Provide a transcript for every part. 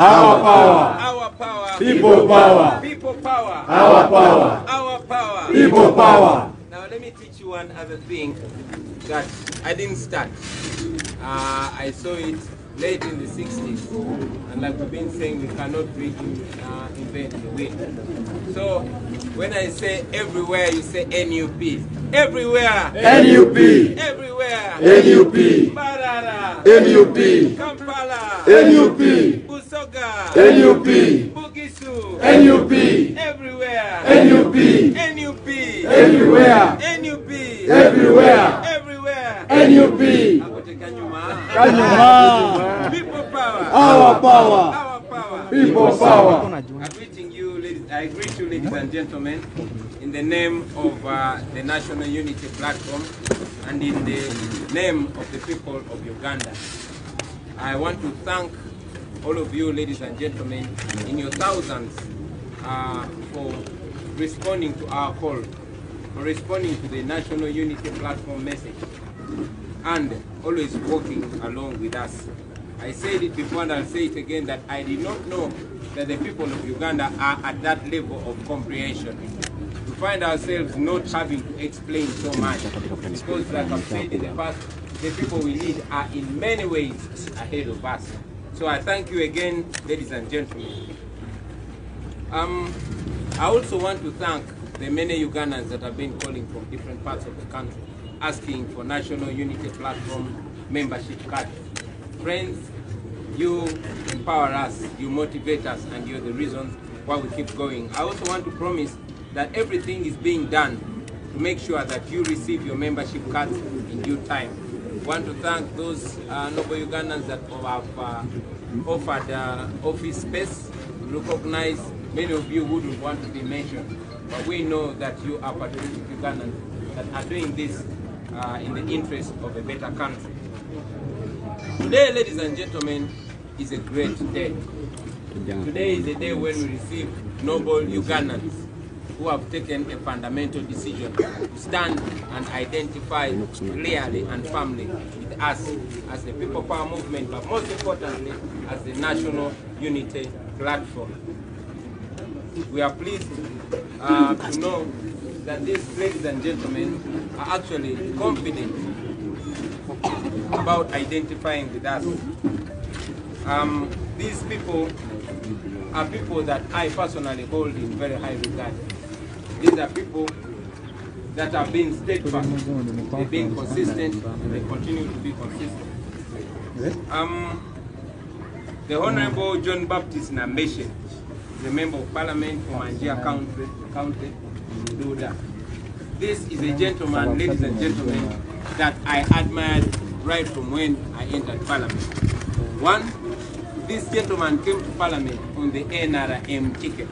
Our power. Our power. People power. People power. Our power. Our power. People power. Now let me teach you one other thing that I didn't start. I saw it late in the 60s, and like we've been saying, we cannot really invent the wind. So when I say everywhere, you say NUP. Everywhere. NUP. Everywhere. NUP. Barara. NUP. Kampala. NUP. Busoga. NUP. Bugisu. NUP. Everywhere. NUP. NUP. Everywhere. NUP. Everywhere. Everywhere. NUP. People power. Our power. Our power. People power. I greet you, ladies and gentlemen, in the name of the National Unity Platform and in the name of the people of Uganda. I want to thank all of you, ladies and gentlemen, in your thousands for responding to our call, for responding to the National Unity Platform message, and always walking along with us. I said it before and I'll say it again, that I did not know that the people of Uganda are at that level of comprehension. We find ourselves not having to explain so much, because like I've said in the past, the people we lead are in many ways ahead of us. So I thank you again, ladies and gentlemen. I also want to thank the many Ugandans that have been calling from different parts of the country, asking for National Unity Platform membership card. Friends, you empower us, you motivate us, and you're the reason why we keep going. I also want to promise that everything is being done to make sure that you receive your membership cards in due time. I want to thank those noble Ugandans that have offered office space. We recognize many of you wouldn't want to be mentioned, but we know that you are patriotic Ugandans that are doing this in the interest of a better country. Today, ladies and gentlemen, is a great day. Today is a day when we receive noble Ugandans who have taken a fundamental decision to stand and identify clearly and firmly with us as the People Power Movement, but most importantly, as the National Unity Platform. We are pleased to know that these ladies and gentlemen are actually confident about identifying with us. These people are people that I personally hold in very high regard. These are people that have been steadfast, they've been consistent, and they continue to be consistent. The Honorable John Baptist Nameshe, the Member of Parliament for Manjia County, Duda. This is a gentleman, ladies and gentlemen, that I admired right from when I entered Parliament. One, this gentleman came to Parliament on the NRM ticket.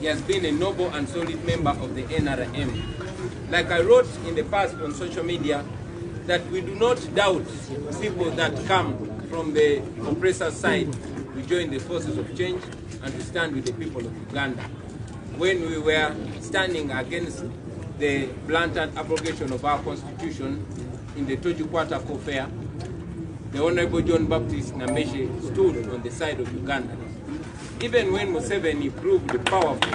He has been a noble and solid member of the NRM. Like I wrote in the past on social media, that we do not doubt people that come from the oppressor's side to join the forces of change and to stand with the people of Uganda. When we were standing against the blatant abrogation of our constitution in the Tojukwata Affair, the Honorable John Baptist Nameshe stood on the side of Uganda. Even when Museveni proved powerful,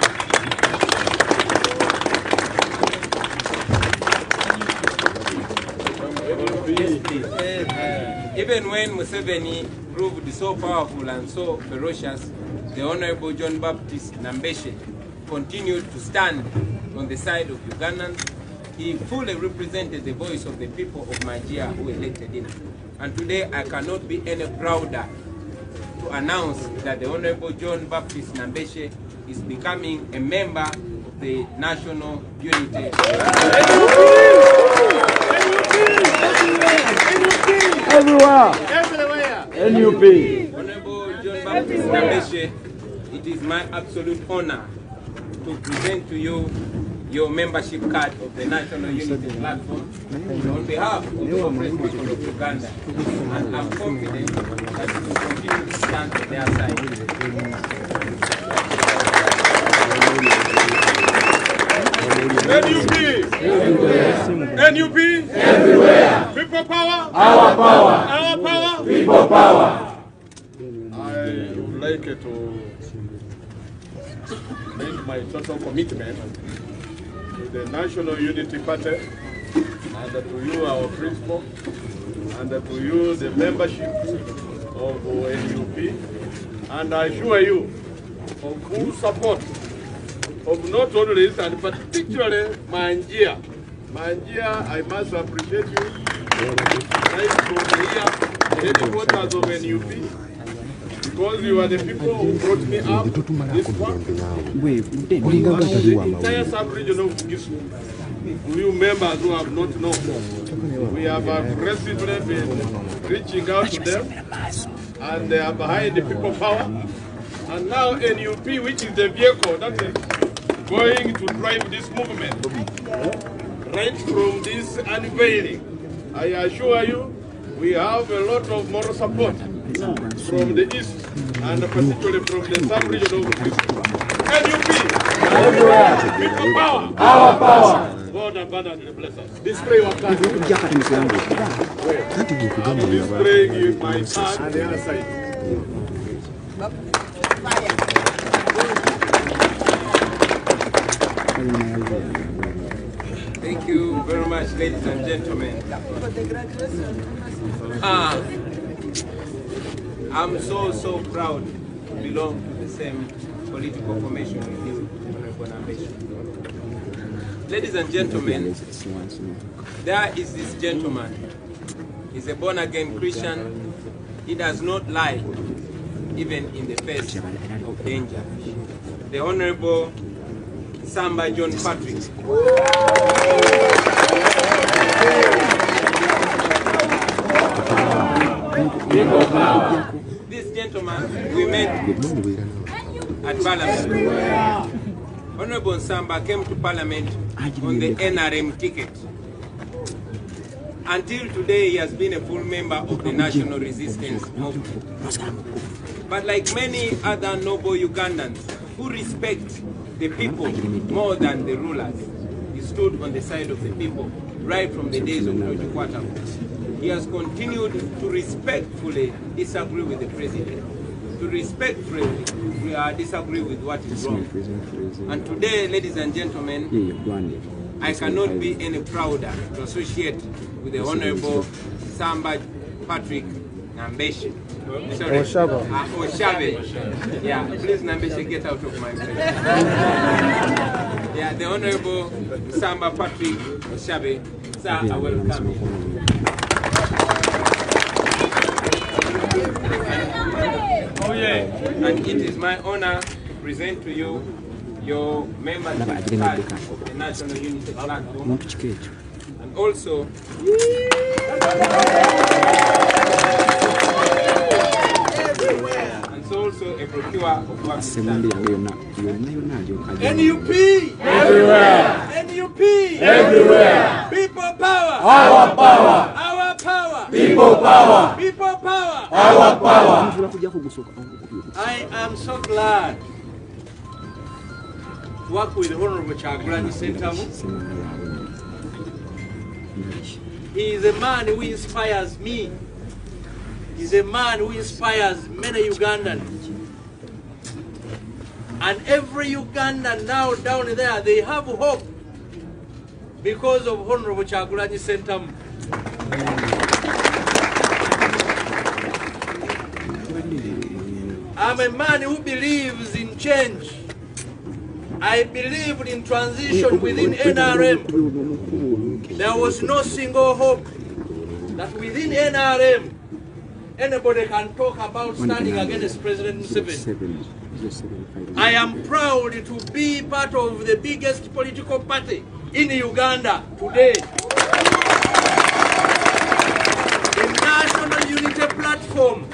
even when Museveni proved so powerful and so ferocious, the Honorable John Baptist Nameshe continued to stand on the side of Ugandans. He fully represented the voice of the people of Manjia who elected him. And today I cannot be any prouder to announce that the Honorable John Baptist Nameshe is becoming a member of the National Unity. Everywhere. Everywhere. NUP. Honorable John Baptist Nameshe, it is my absolute honor to present to you your membership card of the National Unity Platform on behalf of the oppressed people of Uganda, and I'm confident that you will continue to stand on their side. NUP! NUP! Everywhere! People power! Our power! Our power! People power! like to make my total commitment to the National Unity Party and to you, our principal, and to you, the membership of NUP, and I assure you of full support of not only this, and particularly Manjia. Manjia, I must appreciate you. Right from here, headquarters of NUP. Because you are the people who brought me up this one, the entire sub-region of Kivu, you members who have not known, we have aggressively been reaching out to them, and they are behind the people power. And now NUP, which is the vehicle that is going to drive this movement, right from this unveiling, I assure you, we have a lot of moral support from the east and particularly from the sub-region of Kivu. NUP, our power, God abundantly bless us. Display your card. I'm displaying my card on the other side. Thank you very much, ladies and gentlemen. I'm so proud to belong to the same political formation with you, Honorable Nambeshe. Ladies and gentlemen, there is this gentleman. He's a born-again Christian. He does not lie, even in the face of danger. The Honorable Samba John Patrick. This gentleman we met at Parliament. Honorable Samba came to Parliament on the NRM ticket. Until today, he has been a full member of the National Resistance Movement. But like many other noble Ugandans who respect the people more than the rulers, he stood on the side of the people right from the days of Nojikwatam. He has continued to respectfully disagree with the president, to respectfully disagree with what is wrong. And today, ladies and gentlemen, I cannot be any prouder to associate with the Honorable Samba Patrick Nambeshe. Sorry, Oshabe. Yeah, please Nambeshe, get out of my place. Yeah, the Honorable Samba Patrick Oshabe, sir, I welcome you. And it is my honor to present to you your members of the National Unity Platform, and also a procurer of work. NUP everywhere. NUP everywhere. People power. Our power. Our power. People power. People power. Our power. I am so glad to work with the Honorable Kyagulanyi Ssentamu. He is a man who inspires me. He is a man who inspires many Ugandans. And every Ugandan now down there, they have hope because of Honorable Kyagulanyi Ssentamu. I'm a man who believes in change. I believed in transition within NRM. There was no single hope that within NRM anybody can talk about standing against President Museveni. I am proud to be part of the biggest political party in Uganda today. The National Unity Platform.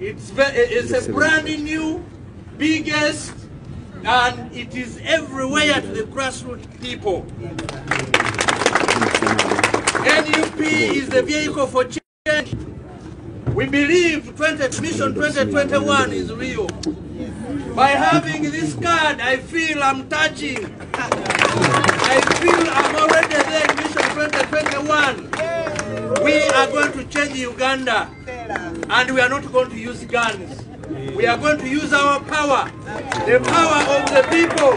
It's a brand new, biggest, and it is everywhere to the grassroots people. NUP is the vehicle for change. We believe Mission 2021 is real. By having this card, I feel I'm touching. I feel I'm already there in Mission 2021. We are going to change Uganda. And we are not going to use guns. We are going to use our power, the power of the people.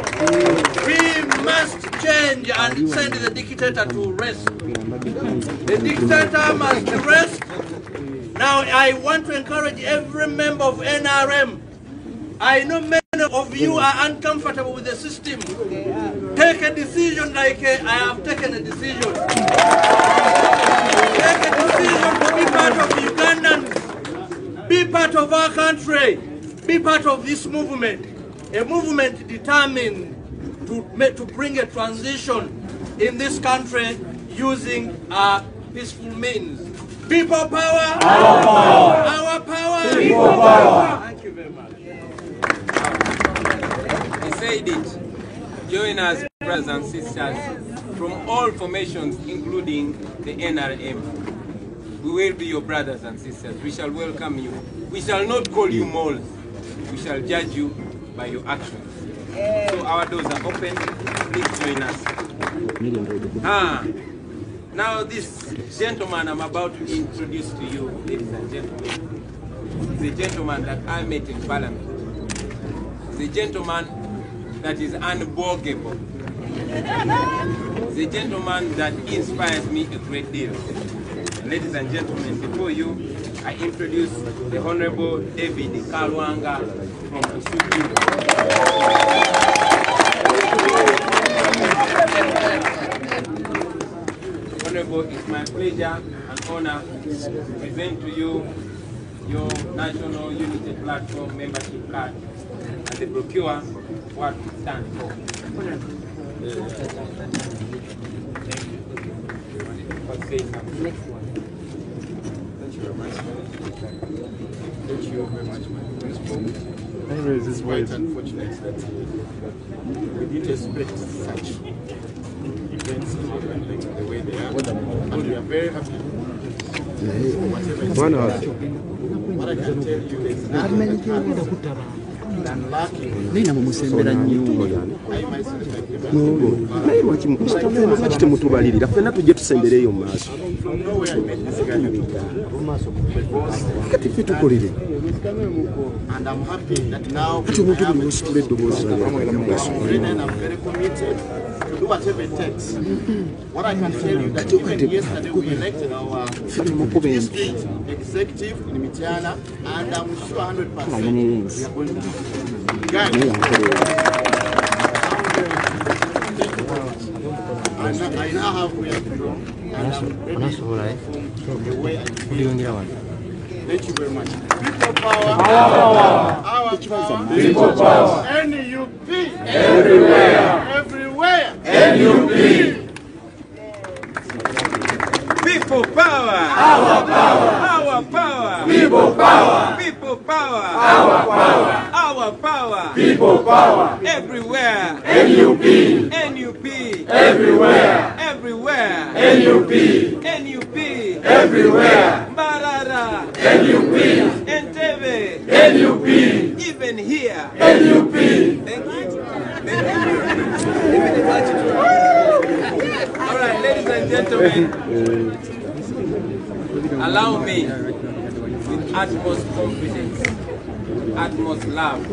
We must change and send the dictator to rest. The dictator must rest. Now I want to encourage every member of NRM. I know many of you are uncomfortable with the system. Take a decision like I have taken a decision. Take a decision to be part of Ugandans. Be part of our country. Be part of this movement. A movement determined to bring a transition in this country using peaceful means. People power. Our power. Our power. People power. Thank you very much. Said it, join us, brothers and sisters, from all formations, including the NRM. We will be your brothers and sisters. We shall welcome you. We shall not call you moles. We shall judge you by your actions. So our doors are open. Please join us. Now this gentleman I'm about to introduce to you, ladies and gentlemen, is a gentleman that I met in Parliament. He's a gentleman that is unborgable. The gentleman that inspires me a great deal. Ladies and gentlemen, before you, I introduce the Honorable David Kalwanga from Kusubi. Honorable, it's my pleasure and honor to present to you your National Unity Platform membership card and the brochure what we stand for. Thank you very much. Thank you very much, my principal. Anyways, it's quite unfortunate that we didn't expect such events to happen the way they are. And we are very happy. What I can tell you is that than lacking. I myself from nowhere I met this guy and I'm happy that now I'm very committed to do whatever it takes. What I can tell you that even yesterday we elected our district executive in Mitiana and I'm sure 100% we are going to do guys, I now have where to go, and I'm ready from the way I feel. Thank you very much. People power, our power, people power, NUP, everywhere, NUP. People power, our power, people power, people power, our power. Our power, people power, everywhere, NUP, NUP, everywhere, everywhere, NUP, NUP, everywhere, Mbarara, NUP, Entebbe, NUP, even here, NUP. Thank you. All right, ladies and gentlemen, allow me with utmost confidence, utmost love,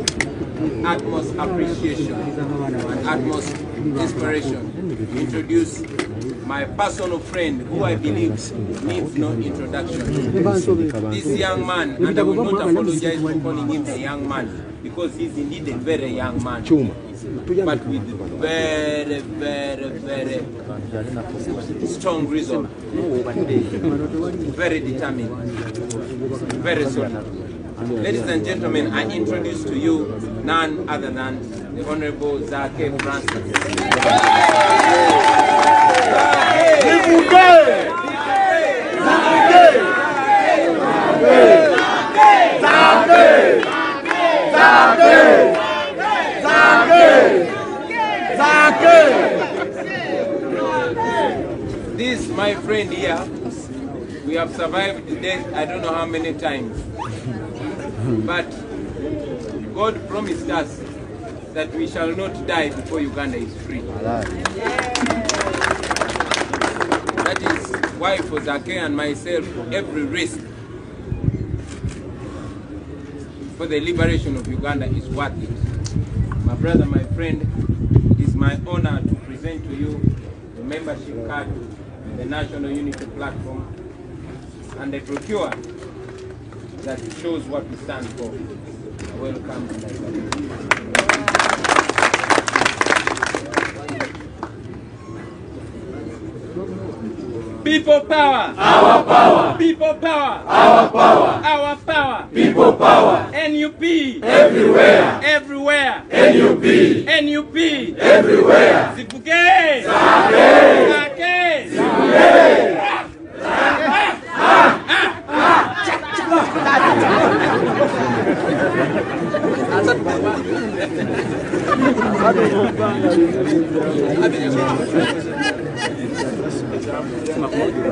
utmost appreciation, and utmost inspiration to introduce my personal friend who I believe needs no introduction. This young man, and I will not apologize for calling him a young man, because he's indeed a very young man, but with very, very, very strong resolve, very determined, very solid. Ladies and gentlemen, I introduce to you none other than the Honorable Zake Francis. This, my friend here, we have survived death I don't know how many times. But God promised us that we shall not die before Uganda is free. That is why for Zake and myself, every risk for the liberation of Uganda is worth it. My brother, my friend, it is my honor to present to you the membership card, the National Unity Platform, and the brochure that shows what we stand for. Welcome. People power. Our power. People power. Our power. Our power. People power. NUP. Everywhere. Everywhere. NUP. NUP. Everywhere. Sibuke. Sake. Sibuke.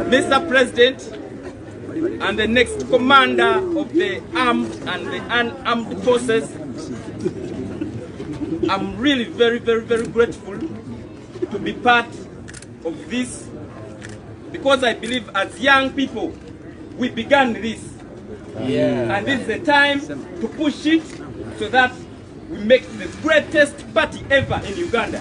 Mr. President and the next commander of the armed and the unarmed forces, I'm really very grateful to be part of this, because I believe as young people we began this. Yeah. And this is the time to push it so that we make the greatest party ever in Uganda.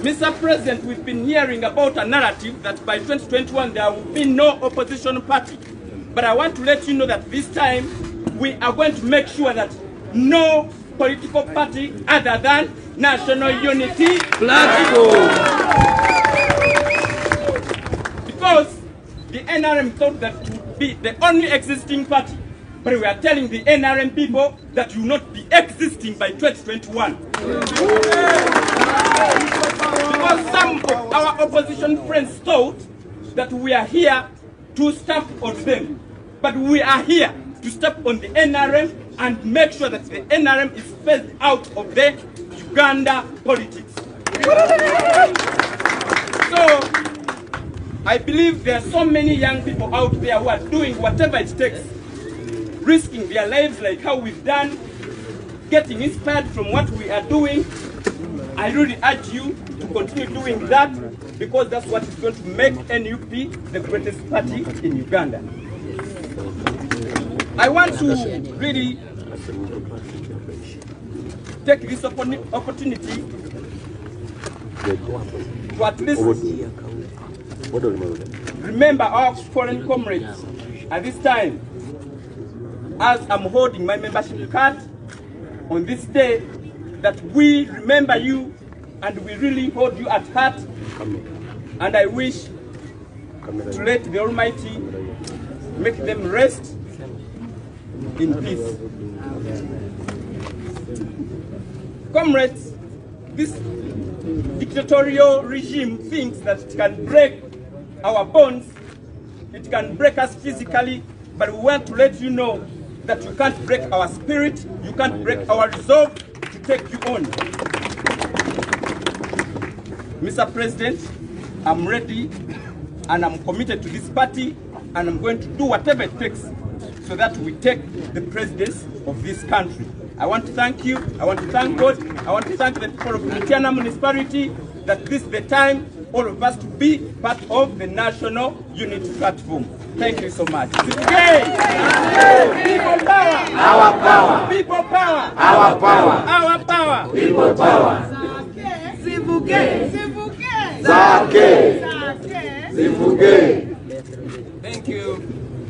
Mr. President, we've been hearing about a narrative that by 2021 there will be no opposition party. But I want to let you know that this time we are going to make sure that no political party other than National Unity Platform. Because the NRM thought that would be the only existing party. But we are telling the NRM people that you will not be existing by 2021. Because some of our opposition friends thought that we are here to step on them. But we are here to step on the NRM and make sure that the NRM is phased out of the Uganda politics. So, I believe there are so many young people out there who are doing whatever it takes, risking their lives like how we've done, getting inspired from what we are doing. I really urge you to continue doing that, because that's what is going to make NUP the greatest party in Uganda. I want to really take this opportunity to at least remember our foreign comrades at this time. As I'm holding my membership card on this day, that we remember you and we really hold you at heart. And I wish to let the Almighty make them rest in peace. Comrades, this dictatorial regime thinks that it can break our bonds, it can break us physically, but we want to let you know that you can't break our spirit, you can't break our resolve to take you on. Mr. President, I'm ready and I'm committed to this party, and I'm going to do whatever it takes so that we take the presidency of this country. I want to thank you, I want to thank God, I want to thank the people of Butiama Municipality that this is the time all of us to be part of the National Unity Platform. Thank you so much. Today, people power, our power, people power, our power, our power, people power. Sivuke, Sivuke, Sake, Sake, Sivuke.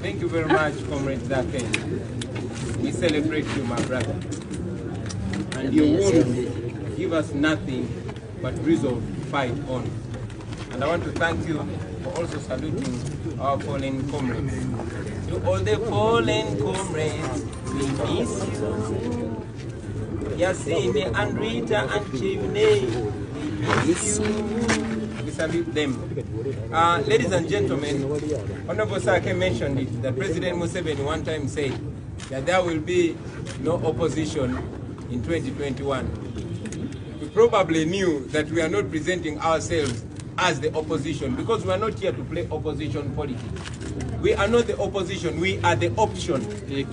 Thank you very much, Comrade Sake. We celebrate you, my brother. And you won't give us nothing but resolve to fight on. And I want to thank you for also saluting our fallen comrades. To all the fallen comrades, we miss you. Yasine and Rita and Chimney, we miss you. We salute them. Ladies and gentlemen, Honorable Sake mentioned it, that President Museveni one time said that there will be no opposition in 2021. We probably knew that we are not presenting ourselves as the opposition, because we are not here to play opposition politics. We are not the opposition, we are the option. We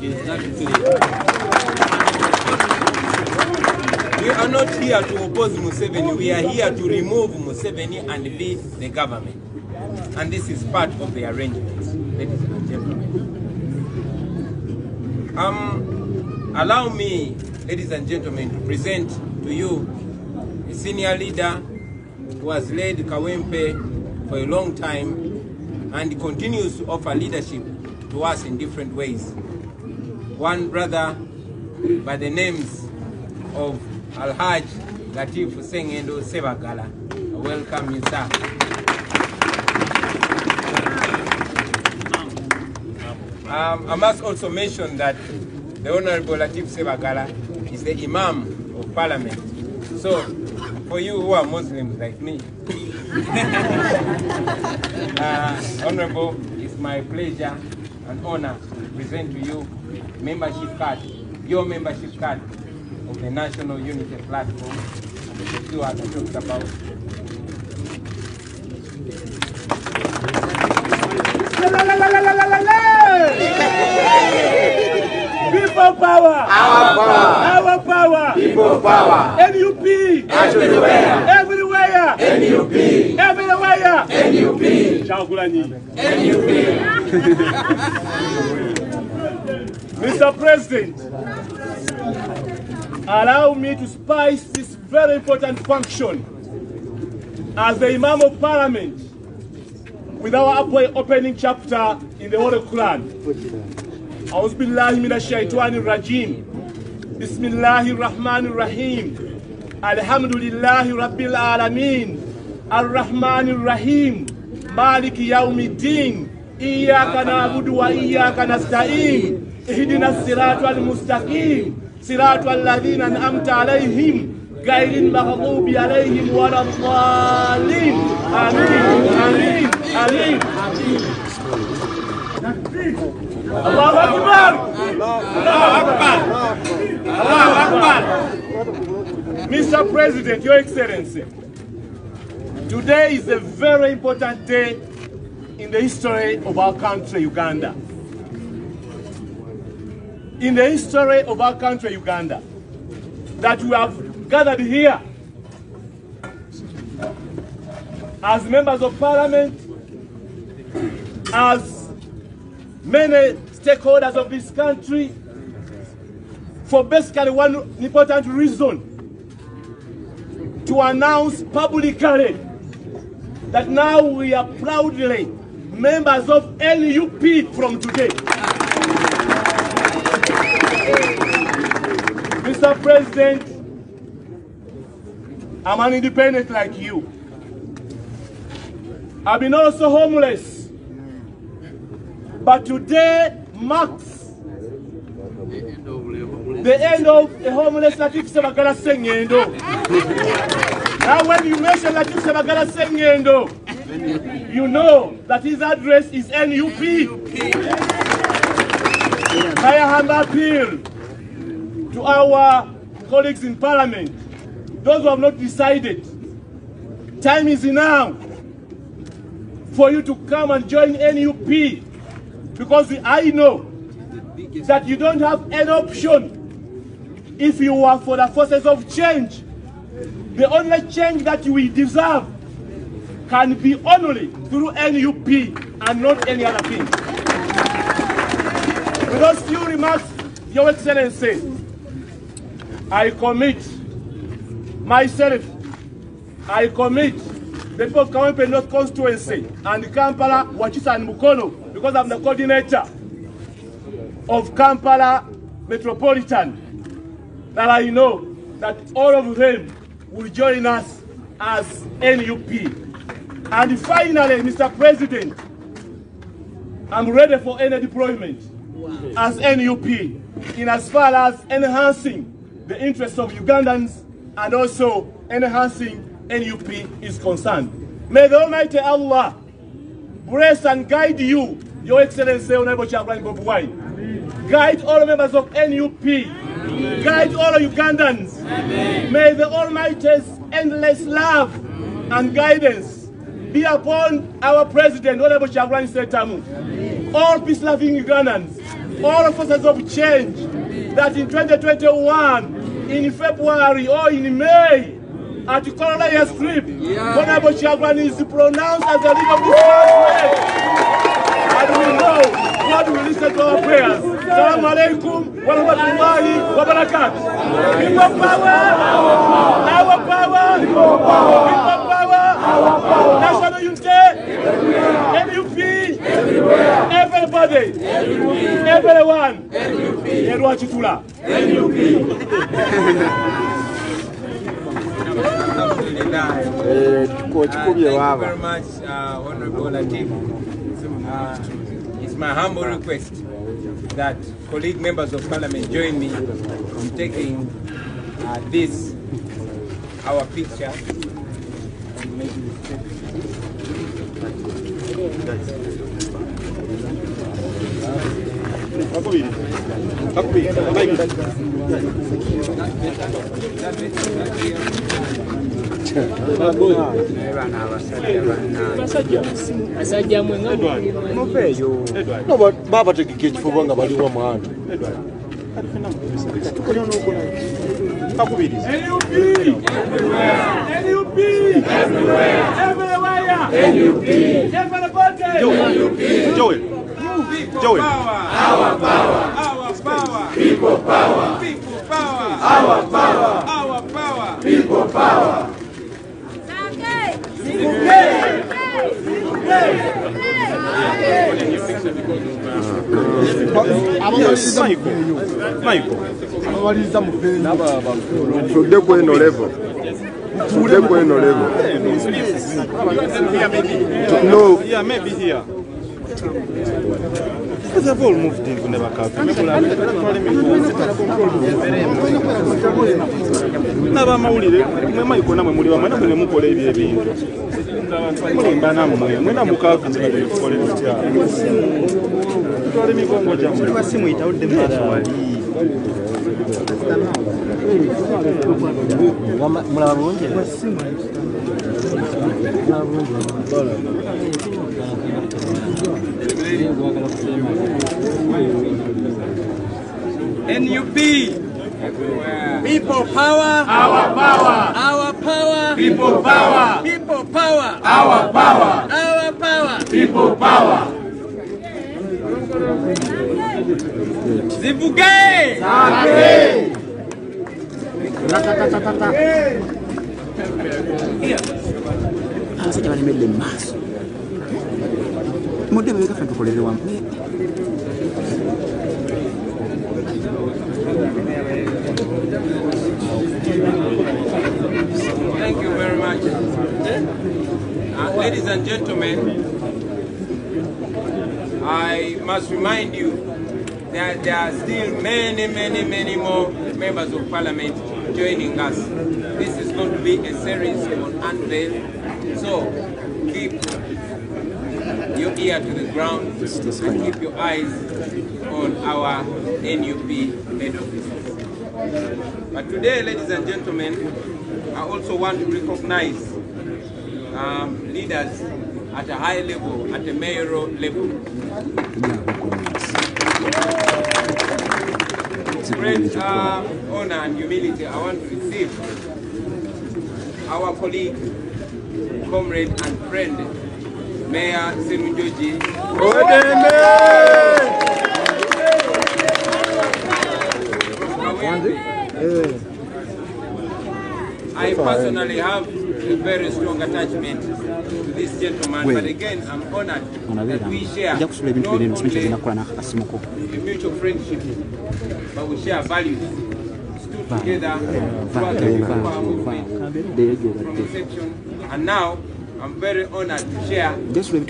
are not here to oppose Museveni, we are here to remove Museveni and lead the government. And this is part of the arrangement, ladies and gentlemen. Allow me, ladies and gentlemen, to present to you a senior leader who has led Kawempe for a long time and continues to offer leadership to us in different ways. One brother by the names of Alhaj Latif Sengendo Sebagala. Welcome you, sir. I must also mention that the Honorable Latif Sebagala is the Imam of Parliament. So, for you who are Muslims like me, Honorable, it's my pleasure and honor to present to you membership card, your membership card of the National Unity Platform, which you are talking about. People power. Our power. Our power. People power. NUP. Everywhere. Everywhere. NUP. Everywhere. NUP. Chagulanyi. NUP. Mr. President, allow me to spice this very important function as the Imam of Parliament with our opening chapter in the Holy Quran. أعوذ بالله من الشيطان الرجيم بسم الله الرحمن الرحيم الحمد لله رب العالمين الرحمن الرحيم مالك يوم الدين إياك نعبد وإياك نستعين اهدنا الصراط المستقيم صراط الذين أنعمت عليهم غير المغضوب عليهم ولا الضالين آمين آمين آمين آمين Allahu Akbar! Allahu Akbar! Allahu Akbar! Mr. President, Your Excellency, today is a very important day in the history of our country, Uganda. In the history of our country, Uganda, that we have gathered here as members of Parliament, as many stakeholders of this country for basically one important reason: to announce publicly that now we are proudly members of NUP from today. Mr. President, I'm an independent like you. I've been also homeless. But today marks the end of the homeless Latif Sebagala Sengendo. Now when you mention Latif Sebagala Sengendo, you know that his address is NUP. My humble appeal to our colleagues in Parliament, those who have not decided, time is now for you to come and join NUP. Because I know that you don't have an option if you are for the forces of change. The only change that we deserve can be only through NUP and not any other thing. With those few remarks, Your Excellency, I commit myself, I commit the people of Kawempe North Constituency and Kampala, Wachisa and Mukono, because I'm the coordinator of Kampala Metropolitan, that I know that all of them will join us as NUP. And finally, Mr. President, I'm ready for any deployment as NUP in as far as enhancing the interests of Ugandans and also enhancing NUP is concerned. May the Almighty Allah bless and guide you, Your Excellency, Honorable Chairman Bobi Wine. Guide all members of NUP. Amen. Guide all Ugandans. Amen. May the Almighty's endless love and guidance be upon our President, Honorable Chairman Setamu. All peace-loving Ugandans, Amen. All forces of change, Amen. That in 2021, in February or in May, at the Corolla Strip, Honorable Chairman is pronounced as the leader of this country. And we know God will listen to our prayers. Assalamu alaikum wa rahmatullahi wa barakatuh. Our power. National unity. Everywhere. Everybody. Everyone. Thank you very much, Honorable Lateef. It's my humble request that colleague members of parliament join me in taking this, our picture. Our power. No, maybe here. Because I've all moved in NUP. Everywhere. People power. Our power. Our power. People power. People power. Our power. Our power. People power. Zibuge. Here. Thank you very much. Ladies and gentlemen, I must remind you that there are still many more members of parliament joining us. This is going to be a series on unveil. So keep your ear to the ground and keep your eyes on our NUP head office. But today, ladies and gentlemen, I also want to recognize leaders at a high level, at a mayoral level. With great honor and humility, I want to receive our colleague, comrade and friend, Mayor Semunjoji. I personally have a very strong attachment to this gentleman, but again, I'm honored that we share not only a mutual friendship, but we share values, stood together throughout the People movement from inception, and now I'm very honored to share this with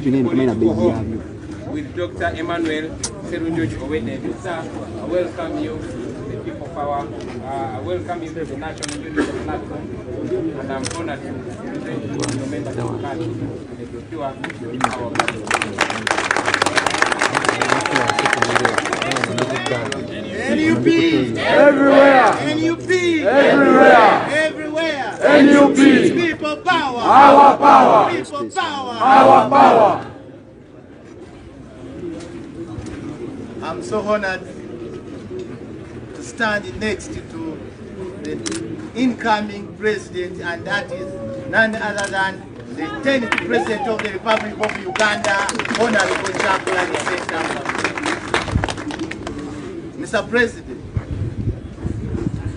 Dr. Emmanuel Serujoji Owene. Sir, I welcome you to the People Power. I welcome you to the National Unity Platform. And I'm honored to present you to your members of the party and to do our NUP everywhere! NUP everywhere! Everywhere! NUP! People power! Our power! People power! Our power! I'm so honored to stand next to the incoming president, and that is none other than the 10th president of the Republic of Uganda, Honorable Chakwera Sentamu. Mr. President,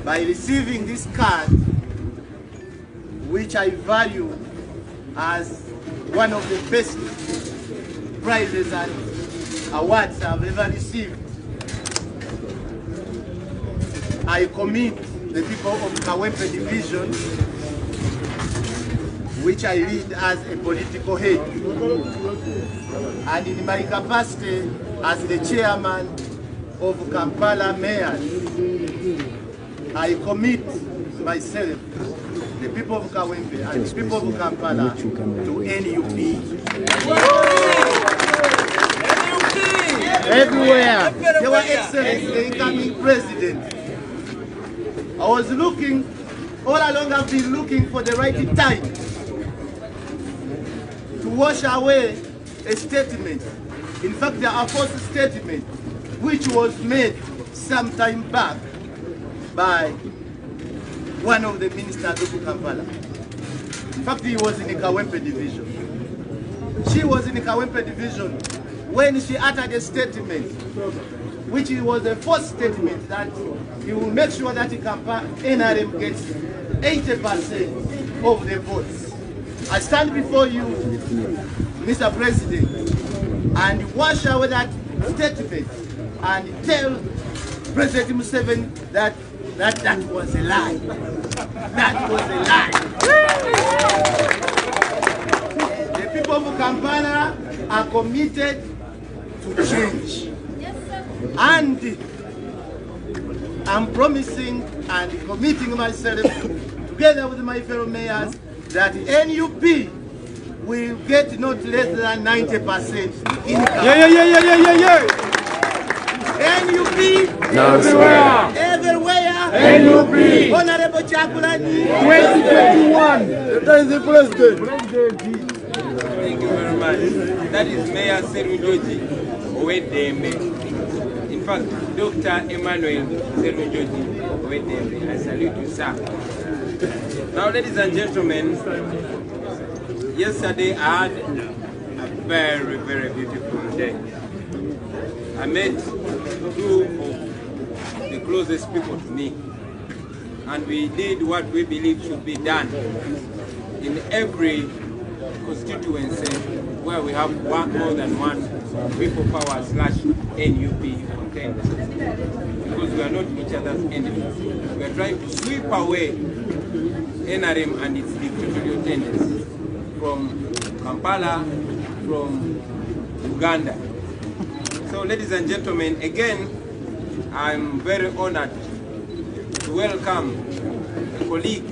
by receiving this card, which I value as one of the best prizes and awards I've ever received, I commit the people of Kawepe Division, which I read as a political head. And in my capacity as the chairman of Kampala Mayors, I commit myself, the people of Kawepe and the people of Kampala, to NUP. Everywhere. Your Excellency, the incoming president. I was looking, all along I've been looking for the right time to wash away a statement. In fact, there are false statements which was made some time back by one of the ministers of Kampala. In fact, he was in the Kawepe division. She was in the Kawepe division when she uttered a statement, which was a false statement that he will make sure that the NRM gets 80% of the votes. I stand before you, Mr. President, and wash away that statement and tell President Museveni that was a lie. That was a lie. The people of Kampala are committed to change. And I'm promising and committing myself, together with my fellow mayors, that NUP will get not less than 90% in Kampala. Yeah. NUP, no, everywhere. NUP. Honorable Chakulani, 2021. The president. Thank you very much. That is Mayor Serujoji Owedeme. In fact, Dr. Emmanuel Serujoji, I salute you, sir. Now, ladies and gentlemen, yesterday I had a very, very beautiful day. I met two of the closest people to me, and we did what we believe should be done in every constituency where we have more than one people power /NUP contender, because we are not each other's enemies. We are trying to sweep away NRM and its dictatorial tendencies from Kampala, from Uganda. So, ladies and gentlemen, again, I'm very honored to welcome a colleague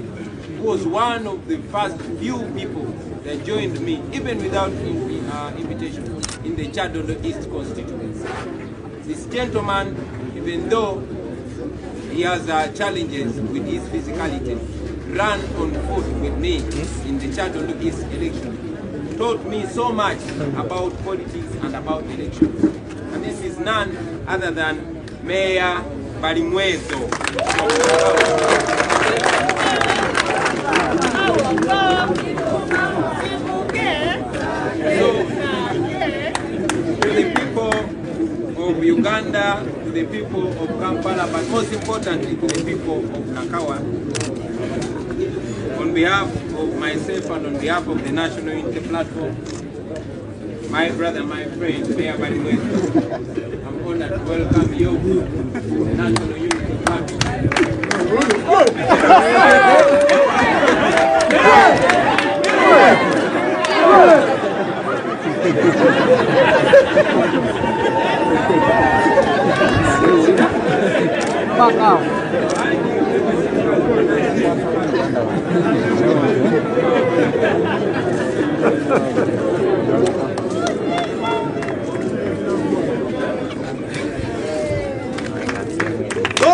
who was one of the first few people that joined me, even without invitation, in the Chadondo East constituency. This gentleman, even though he has challenges with his physicality, ran on foot with me in the Chadondo East election, taught me so much about politics and about elections. And this is none other than Mayor Balimwezo. Of Uganda, to the people of Kampala, but most importantly to the people of Nakawa. On behalf of myself and on behalf of the National Unity Platform, my brother, my friend, Mayor Balimwezo, I'm honored to welcome you to the National Unity Platform. God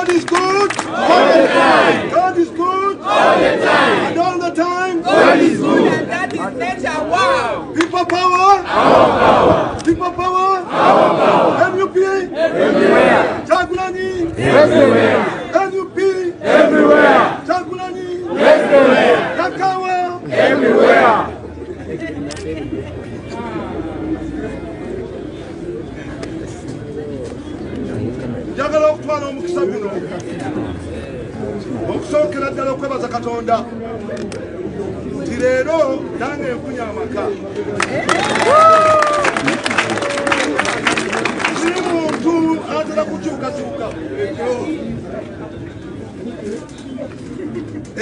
is good all the time. God is good all the time. And all the time, God is good. And that is nature. Wow. People power. Our power. People power. Our power. MUP. Everywhere. Chakulani. Everywhere. Everywhere. Chakulani. Everywhere. Nakawa. Everywhere. Jagalof abana omukisa guno okusookera ddala okwebaza Katonda nti leero nange nfunye amaka. Si muntu atera kukyukakyuka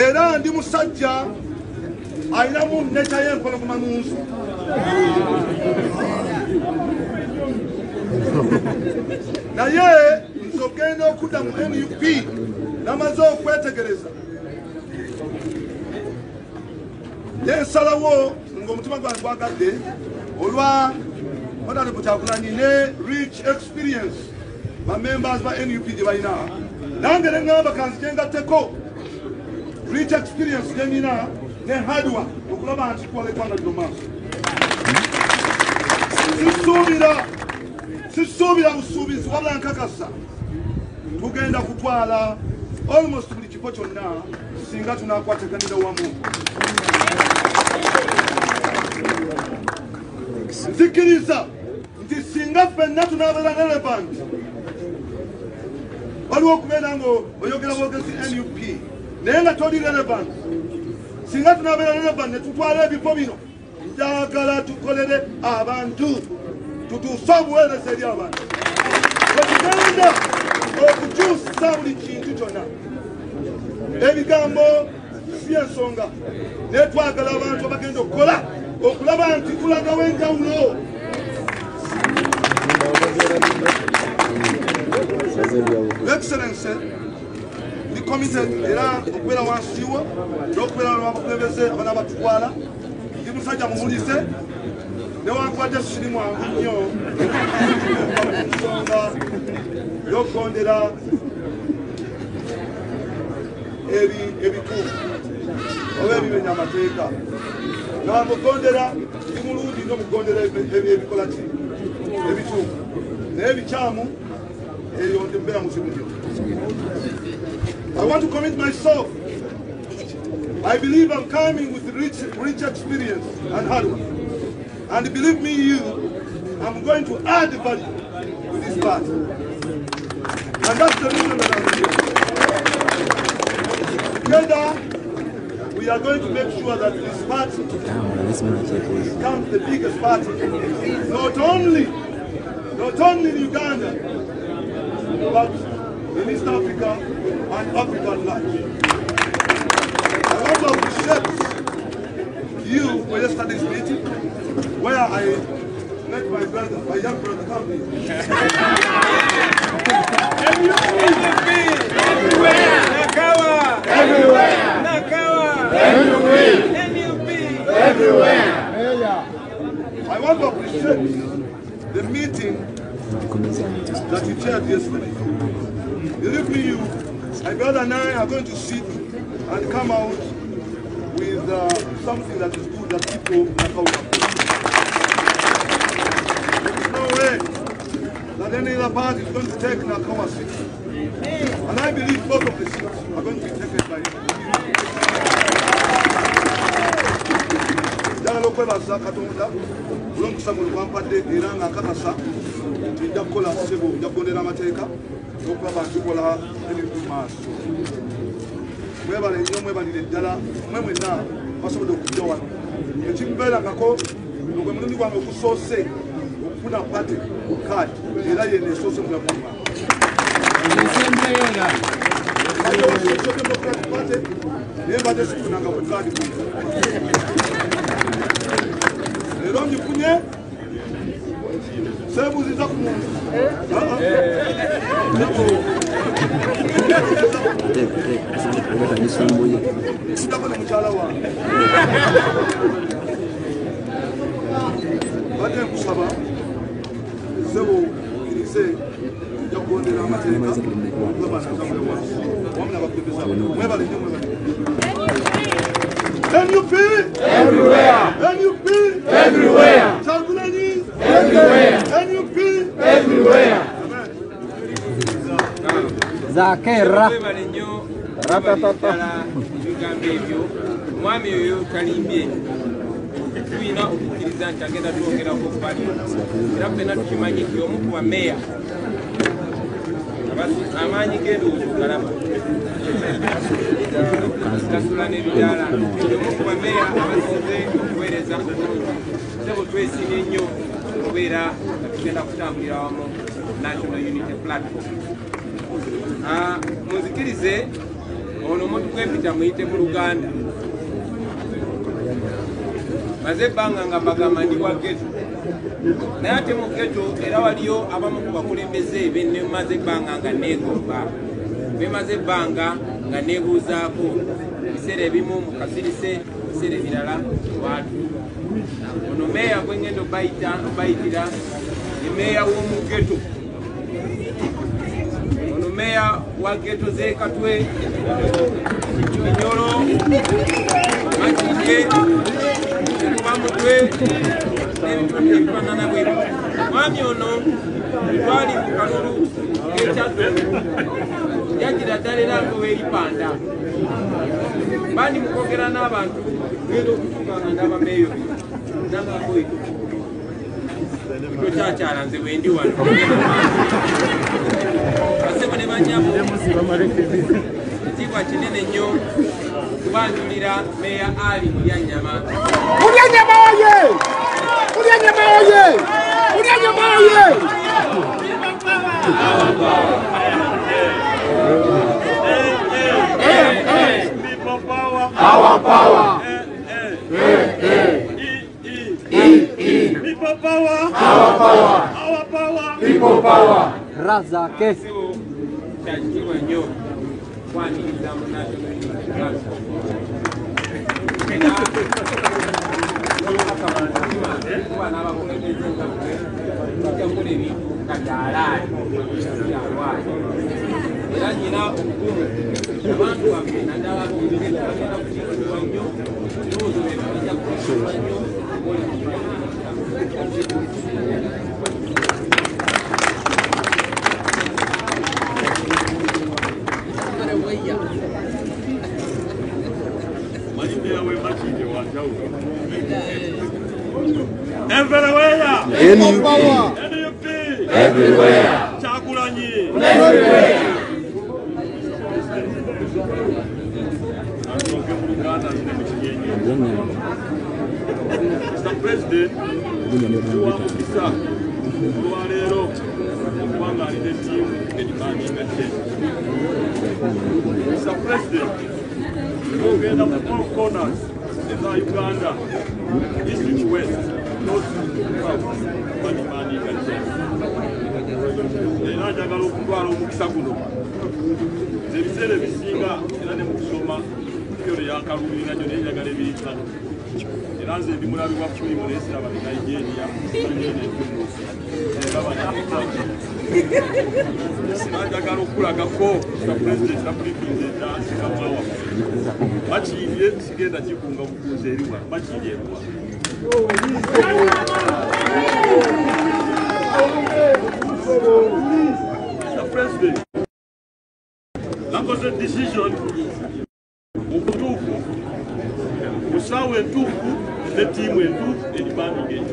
era ndi musajja ayinamu neta y'enkola ku manunzu. Naye nzogenda okudda mu NUP namaze okwetegereza yensalawo ng'omutima gwange gwagadde olwa Honorable Kyagulanyi ne rich experience bamembers ba NUP gye balina, nange ne ngamba kanzije ngatteko rich experience gye nina ne hardware okulaba nti twale kwana mu maaso. Sisuubira busuubizi wabula nkakasa tugenda kutwala almost buli kifo kyonna singa tunakwateganira wamu. Nzikiriza nti singa ffenna tunabeera relevant, waliwo okubeera ng'oyogera bwogezi NUP naye nga toli relevant. Singa tunabeera relevant ne tutwala ebifo bino, njagala tukolere abantu, tutuuse obuweereza eri abantu, wetugenda okukyusa buli kintu kyonna. Ebigambo si ensonga, naye twagala abantu abagenda okukola okulaba nti tulagawo enjawulo. Excellency, ndi committed era okubeera wansiiwo n'okubeera n'abakulembeze abanaabatutwala. Ndi musajja mumulize newankubadde siri mwangu nnyo ensonga y'okugondera ebituufu oba ebimenya amateeka, namugondera ndi mulungi nnyo mugondera ebikola ki ebituufu, naye ebikyamu eryo mbeera muzibu nnyo. I want to commit myself. I believe I'm coming with rich experience and hard work. And believe me, I'm going to add value to this part. And that's the reason that I'm here. Together, we are going to make sure that this party becomes the biggest party, not only in Uganda, but in East Africa and Africa at large. I want to appreciate you for yesterday's meeting, where I met my young brother Kambi. Everywhere. I want to appreciate the meeting that you chaired yesterday. Believe me, my brother and I are going to sit and come out with something that is good that people can go up. There is no way that any other party is going to take Nakoma seats. And I believe both of the seats are going to be taken by you. Njagala okwebaza Katonda olw'omukisa guno gwampadde era nga nkakasa nti nja kukola ssebo, nja kugondera amateeka n'okulaba nkikola ebintu mu maaso. Mwebale nnyo, mwebalire ddala mwe mwenna basobodde okujja wano. Ekimubeerangako gwe mulundi gwange ogusoose okufuna pate kaadi era yena esoose mulamuwa. Naye mbadde sifunanga ku kaadi kuno. Leero ngifunye seebuuziza ku muntu. Badde nkusaba sebo kirize nja kugondera amateeka wamu n'abakulembeza mwebale nnyo, mwebale. Kyagulanyi NUP everywhere. Zakera ratatata bigambo ebyo mwami oyo talimbye tulina okukkiriza nti agenda twongerako ku bali era ffena tukimanyi nti omu ku bameeya National Unity Platform. Muzikirize ono mutukwepita muyite mu Uganda. Maze banga nga bagamba ndi wa ghetto. Naye ate mu ghetto era waliyo abamu ku bakulembeze benne maze banga nga negomba. Be maze banga nga nebuzaako ebiseera ebimu mu kasirise ebiseera ebirala watu. Ono meya gwe ngendo bayitira ni meya w'omu ghetto. Meya wa ghetto Zekatwe Nyoro Matike Kubamutwe n'ebitufanana bwe mwami ono twali ku kalulu ekyadde yagira dalera ngobe eripanda bandi mukogera n'abantu ngendo okutuganga n'abameeyo n'abakoyi kyokyakyaala nze wendi wano Tiwa chinene nyo kubanjulira meya ali Mulyanyama. Mulyanyama oye! Mulyanyama oye! Mulyanyama oye! Our power! People power! Our power! Our power! People power! Raza ke! Chachiwa nyo kwani izamu nacho everywhere. Chakulanyi. Everywhere. Mr. President, Mr. President, four corners. Uganda, East West, North South, Mani Mr. President, that was a decision the team went to the band again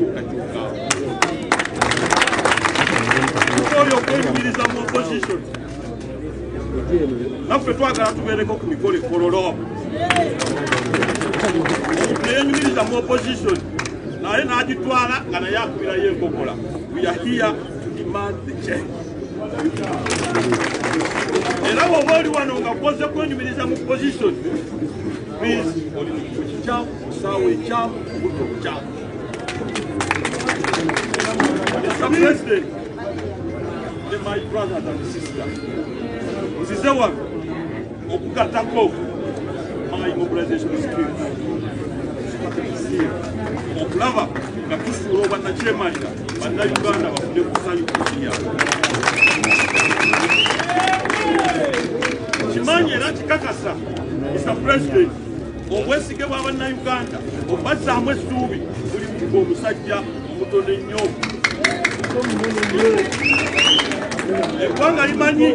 opposition. We are here to demand the change. And our body one on the position. Please, political jump, sour jump, good jump. Mr. President, and my brother and sister. This is the one. Okukatako, my mobilization skills. Oklava, Kakusuro, and the chairman, and the Uganda of the Kusani. Chimanye lati kakasa Mr. President obwesige bw'abanna Uganda obazza amwe suubi buli muntu omusajja omutonde nnyo eggwanga limanyi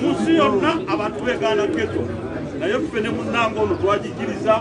mu nsi yonna abantu beegaana ghetto naye ffe ne munnango ono twagikiriza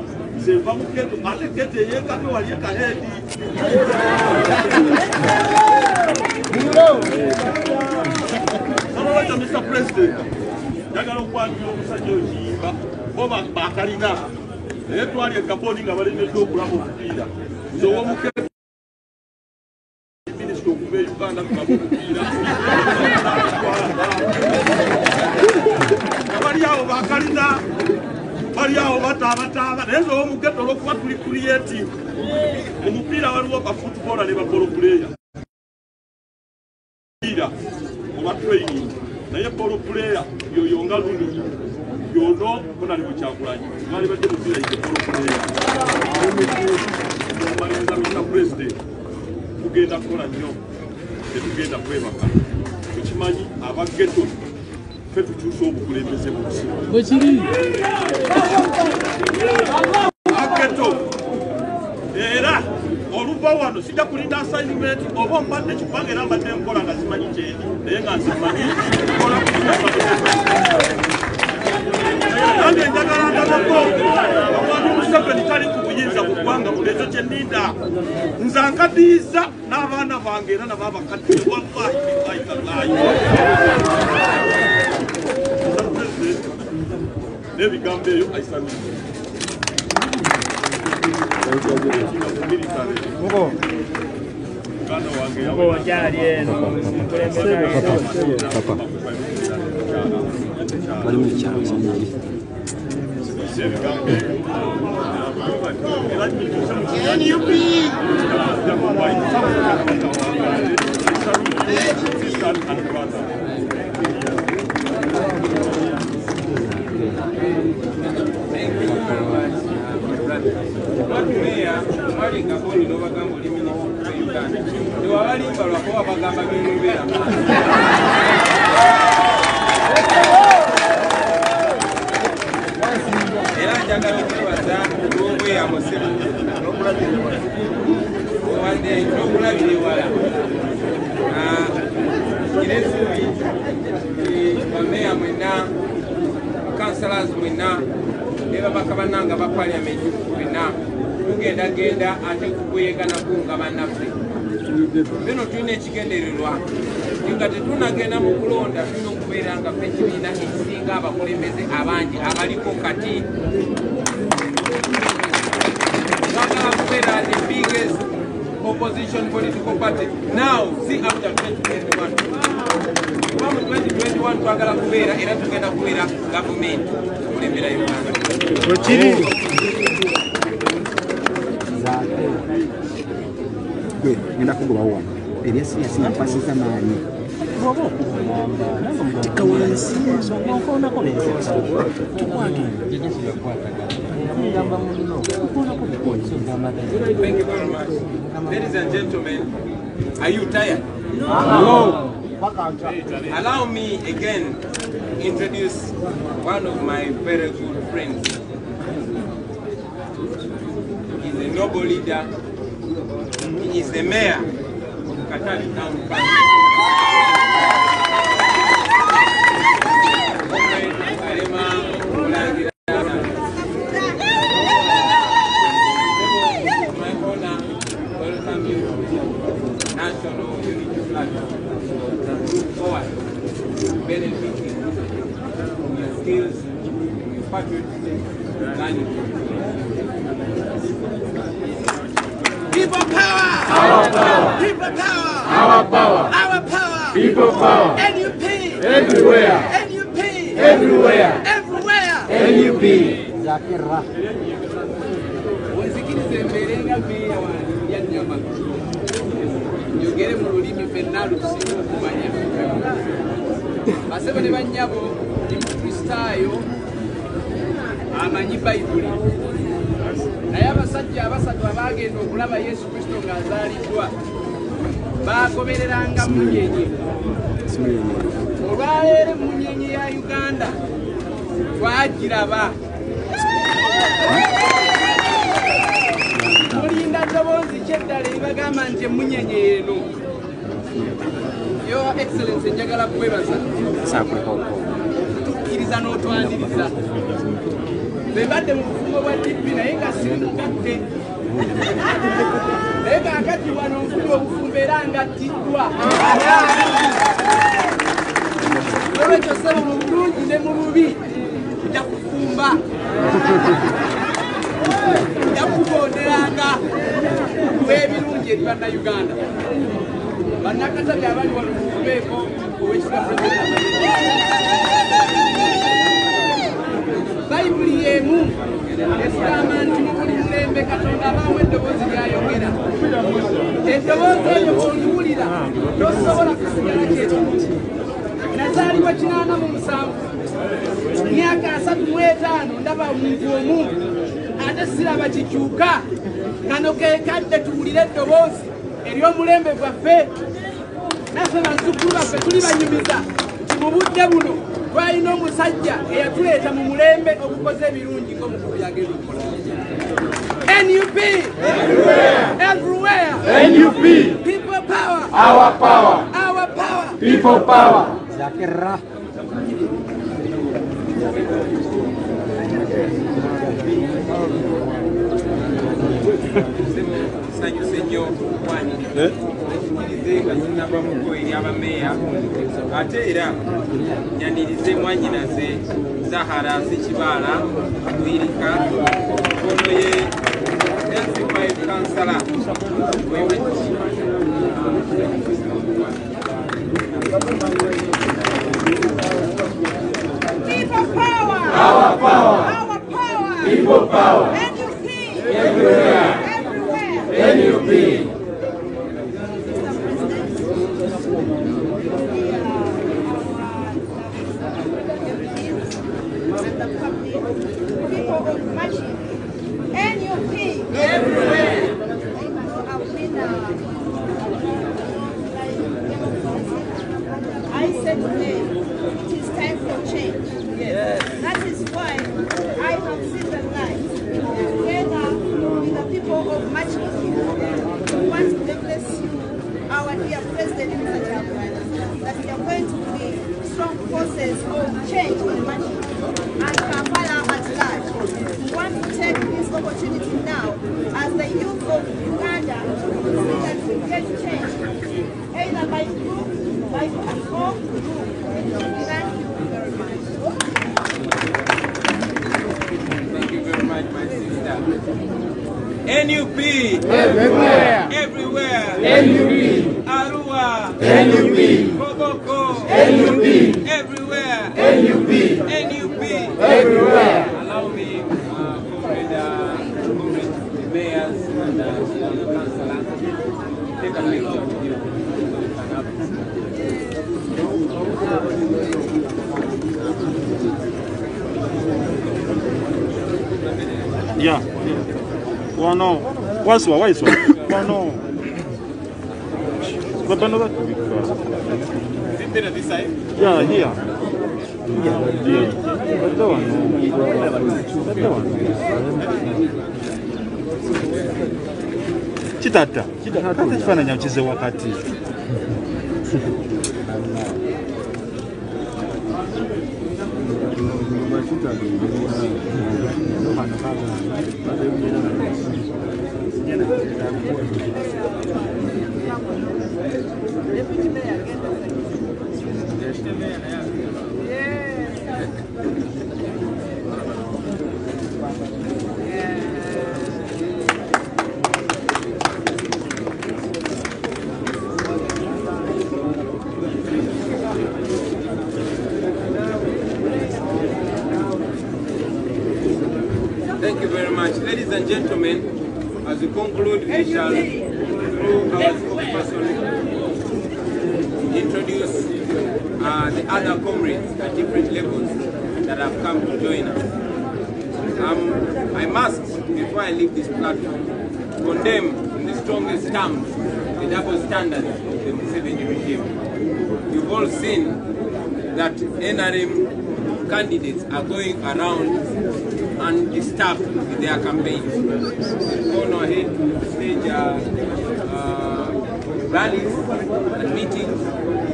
Rallies and meetings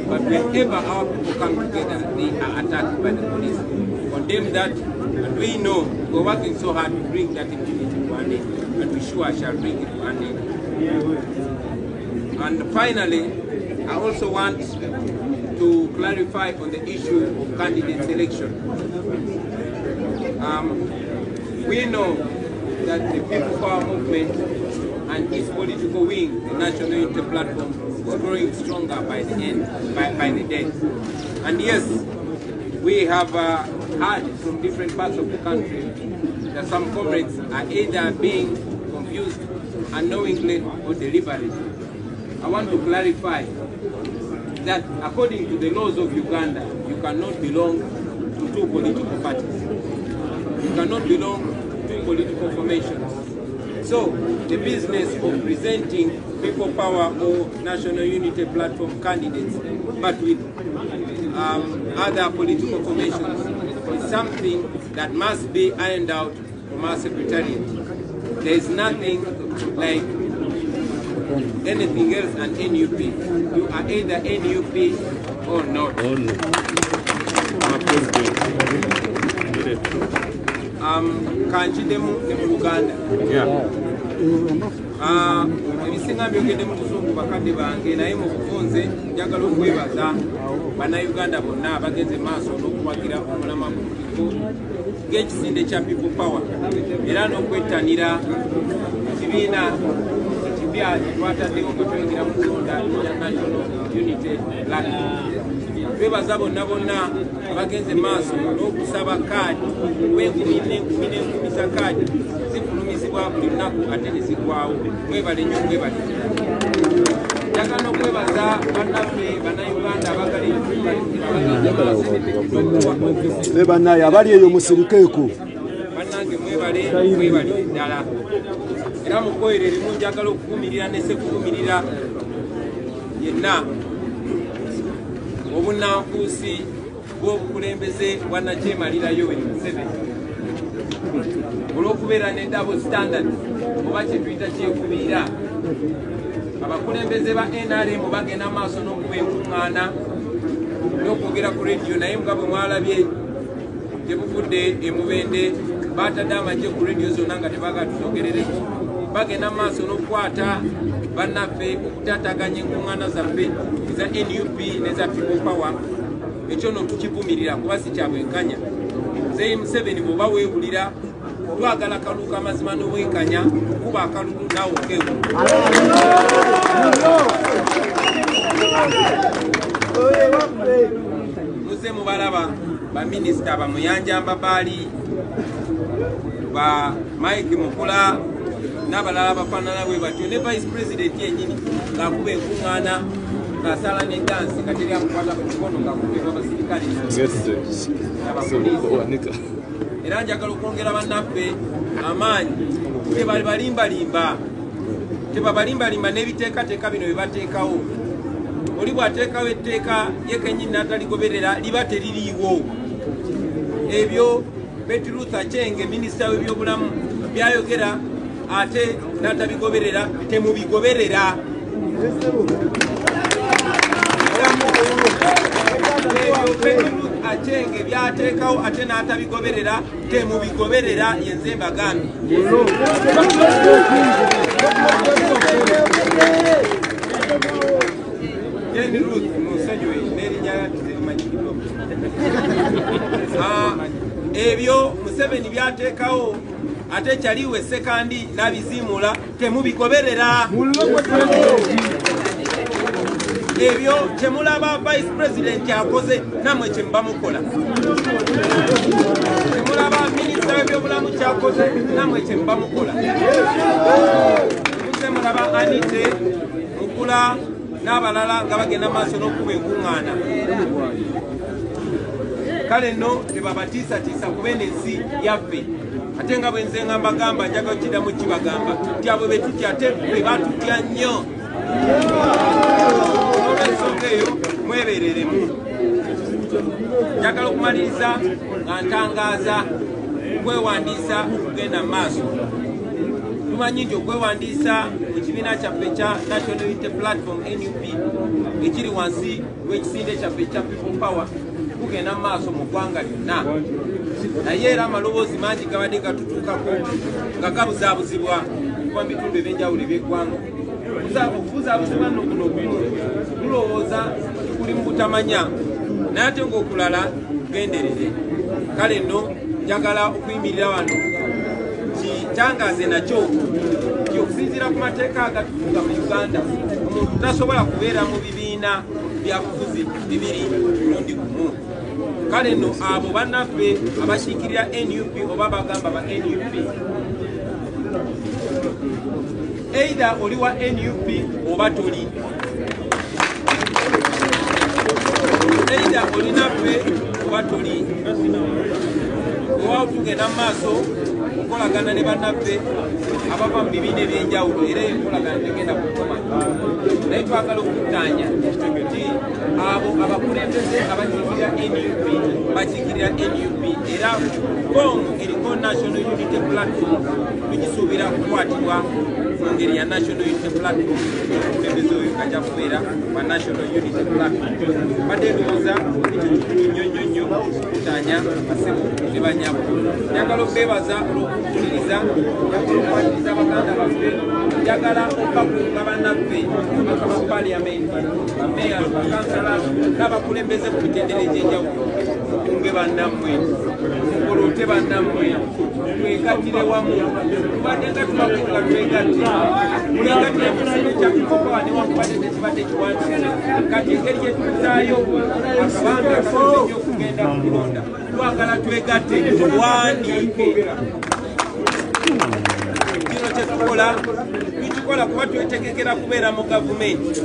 But wherever our people come together, they are attacked by the police. We condemn that, and we know we're working so hard to bring that impunity to an end, and we sure shall bring it to an end. And finally, I also want to clarify on the issue of candidate selection. We know that the People Power Movement and its political wing, the National Unity Platform, was growing stronger by the end, by the day. And yes, we have heard from different parts of the country that some comrades are either being confused unknowingly or deliberately. I want to clarify that according to the laws of Uganda, you cannot belong to two political parties. You cannot belong to two political formations. So, the business of presenting People Power or National Unity Platform candidates, but with other political formations, is something that must be ironed out from our secretariat. There is nothing like anything else than NUP. You are either NUP or not. Kanjidemu mu Uganda. Ebisinga byogedde mu kuzungu bakadde bange naye mu bufunze njagala okwebaza bannayuganda bonna abagenze maaso n'okuwagira omulama guliko g'ekisinde kya People Power era n'okwettanira ekibiina ekipya twataddewo kwe tweyingira mu kulonda ya National Unity Platform. Twebaza bonna bonna abagenze maaso n'okusaba kaadi w'enkuminenkumisa kaadi zifulumizibwa buli lunaku ate nezigwawo mwebale nnyo mwebale. Njagala okwebaza bannaffe bannayuganda abagalibe bannaye abali eyo musirikeeko bannange mwebale mwebale ddala era mukoereremu njagala okuvumirira nesekuvumirira yenna obunankuusi bw'obukulembeze bwanakyemalira Yoweri Museveni olw'okubeera ne double standard oba kyetuyita kyekubiira. Abakulembeze ba NRM bagenda maaso n'okuba enkuŋŋaana n'okwogera ku rediyo, naye nga bwe mwalabye tebufudde emubende, baatadde amagye ku rediyo zonna nga tebagatusogerere. Bagenda maaso n'okukwata bannaffe okutataganya enkuŋŋaana zaffe eza NUP n'eza People Power. Ekyo n'otukivumirira kuba si kyabwenkanya. Nze Museveni bw'oba weewulira twagala kalulu k'amazima n'obwenkanya kuba akalulu naawe okeewu. Muze mubalaba baminisita bamuyanja mbabaali ba Mike Mukula n'abalala abafaanana bwe batyo ne Vice President yennyini ng'akuba enkuŋŋaana kasala ne dansi kateri amukwata ku kikono ng'akubiirwa abasirikale abapoliisi. Era njagala okwongera bannaffe amaanyi tebabalimbalimba n'ebiteekateeka bino bye bateekawo. Oli bw'ateekawo etteeka ye kennyini n'ataligoberera liba teririiwo. Ebyo Betty Luther Kyenge minisita w'ebyobulamu byayogera ate n'atabigoberera temubigoberera. Achenge byateekawo ate n'atabigoberera temubigoberera yenze mbagambye. Ebyo Museveni byateekawo ate kyaliwe sekandi n'abiziimula temubigoberera. Ebyo kyemulaba Vice President akoze namwe kyemuba mukola, kyemulaba minisita w'ebyobulamu kyakoze namwe kyemuba mukola. Mulaba Anite Mukula n'abalala nga bagenda maaso n'okuba enkuŋŋaana. Kale nno tebabatiisatiisa kubeena ensi yaffe ate nga bwe nze nga mbagamba njagala kiddamu kibagamba tyabwe betutya ate be batutya nnyo. Eyo mwebereremu. Njagala okumaliriza nga ntangaaza kwewandiisa okugenda mu maaso. Tumanyi okwewandisa mu kibiina kyaffe ekya National Unity Platform NUP ekiri wansi w'ekisinde kyaffe ekya People Power kugenda maaso mu ggwanga lyonna. Naye era amaloboozi mangi gabadde gatutuukako nga gabuzaabuzibwa kuba mu bitundu eby'enjawulo eby'eggwanga. Okubuzaabuzibwa nno kuno kulowooza kuli mu butamanya naye ate ng'okulala genderere. Kale nno njagala okuyimirira wano kitangaze nakyo okusinziira ku mateeka agatufuga mu Uganda, omuntu tasobola kubeera mu bibiina byabufuzi bibiri mulundi gumu. Kale nno abo bannaffe abashiikirira NUP oba abagamba ba NUP, either oli wa NUP oba toli, either oli naffe oba toli. Owa tugenda mu maaso okolagana ne bannaffe abava mu bibiina eby'enjawulo era enkolagana tegenda kukoma. Naye twagala okuttaanya nti abo abakulembeze abakiikirira NUP bakiikirira NUP era Congo eriko National Unity Platform tugisuubira kukwatibwa mu ngeri ya National Unity Platform omukulembeze oyo kajja kubeera wa National Unity Platform. Badde ndowooza ekitundu nnyo okuttaanya basebo ne banyabu. Njagala okwebaza olw'okuwuliriza n'okukwatiriza Abaganda baffe. Njagala okubakunga bannaffe ababaka mu Paalamenti, bammeeya, bakansala n'abakulembeze ku mitendera egy'enjawulo. Mukunge bannammwe, mukolote bannammwe, twegattire wamu. Tubadde nga tubakunga twegatte, mulegatire mu kisinde kya People Power newankubadde tekibadde kiwandiise. Kati engeri gye tuzaayo akabanga kasoose nnyo okugenda mu kulonda. Twagala twegatte tuwandiike. Kino kyetukola kuba twetegekera kubeera mu gavumenti.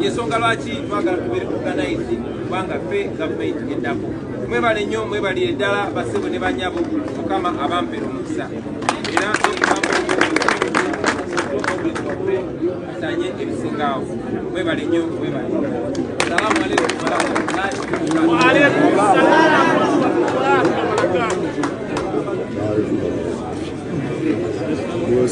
Yensonga lwaki twagala tubeere organize kubanga ffe gavumenti eddako. Mwebale nnyo, mwebalire ddala basebo ne banyabo, Mukama abampeera omukisa. Era tanye ebisingaawo. Mwebale nnyo, mwebale. Salaamu alaikum warahmatullahi wabarakatuh. Wa alaikum salaam warahmatullahi wabarakatuh. I'd like to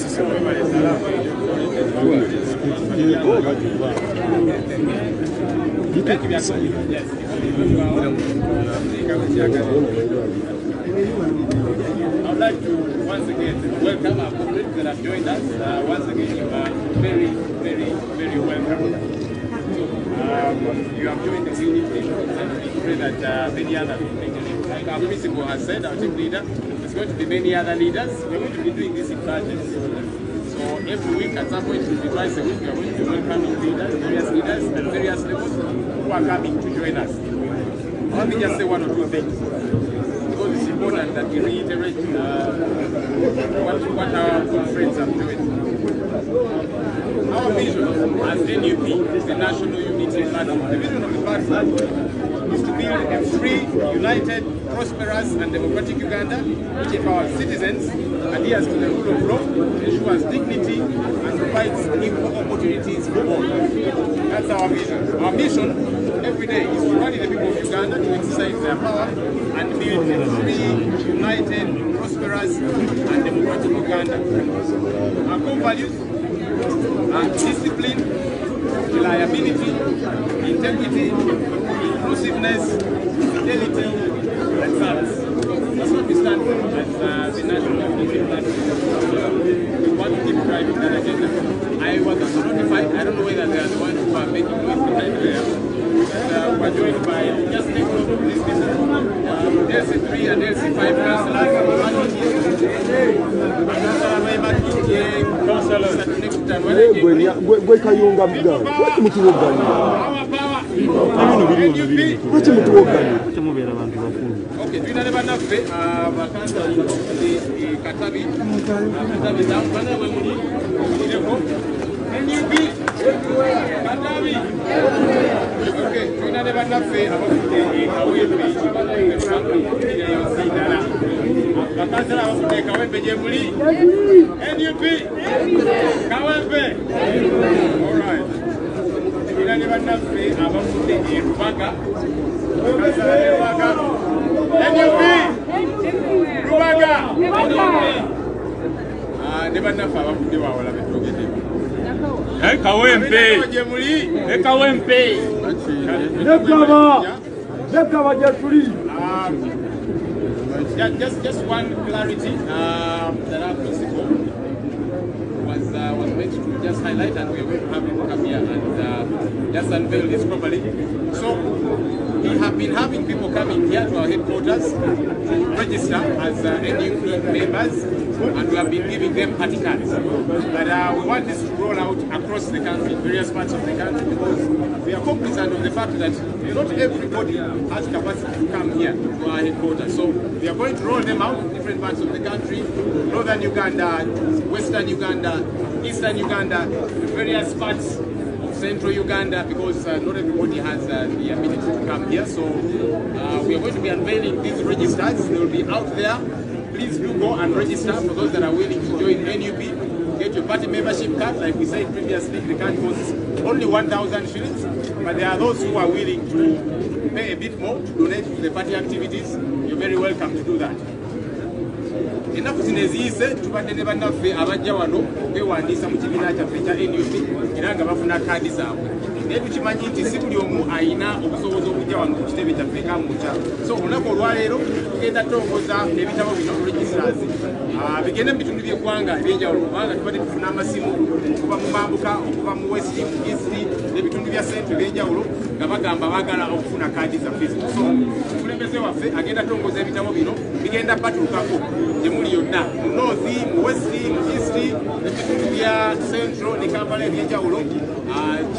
once again welcome our colleagues that have joined us. Once again, you are very, very, very welcome. You have joined the unity, and we pray that many other people, like our principal has said, our chief leader, going to be many other leaders. We're going to be doing this in batches. So every week, at some point, it will be twice a week, we are going to be welcoming various leaders at various levels who are coming to join us. Let me just say one or two things, because it's important that we reiterate what our good friends are doing. Our vision as NUP is the National Unity Platform. The vision of the platform is to build a free, united, prosperous and democratic Uganda, which empowers citizens, adheres to the rule of law, ensures dignity and provides equal opportunities for all. That's our vision. Our mission every day is to rally the people of Uganda to exercise their power and build a free, united, prosperous and democratic Uganda. Our core values are discipline, reliability, integrity, inclusiveness, fidelity, and service. That's what we stand for as the National Unity Platform. We want to keep driving that agenda. I was notified, I don't know whether they are the ones who are making noise behind there. We are joined by just a group of these people, LC3 and LC5 councillors. Just one clarity that our principal was meant to just highlight, and we will have him come here and just unveil this properly. So we have been having people coming here to our headquarters to register as NUPN members, and we have been giving them party cards. But we want this to roll out across the country, various parts of the country, because we are cognizant of the fact that not everybody has capacity to come here to our headquarters. So we are going to roll them out in different parts of the country, northern Uganda, western Uganda, eastern Uganda, various parts, Central Uganda, because not everybody has the ability to come here. So we are going to be unveiling these registers. They will be out there. Please do go and register for those that are willing to join NUP. Get your party membership card. Like we said previously, the card costs only 1,000 shillings, but there are those who are willing to pay a bit more to donate to the party activities. You're very welcome to do that. Enough zinezize tubadde ne bannaffe abajja wano bewandiisa mu kibiina kyaffe kya NUP era nga bafuna kadi zaabwe naye tukimanyi nti si buli omu ayina obusobozi obujja wano ku kitebe kyaffe kamuca. So olunaku olwaleero tugenda tongoza ebitabo bino registers bigenda mu bitundu by'eggwanga ebyenjawulo kubanga tubadde tufuna amasimu okuva mu Mambuka, okuva mu West East n'ebitundu bya Central ebyenjawulo nga bagamba baagala okufuna kadi za Facebook. So omukulembeze waffe agenda tongoza ebitabo bino bigenda patulukako Muri yonna mu North, mu West, mu East, ebitundu bya Central ne Kampala ebyenjawulo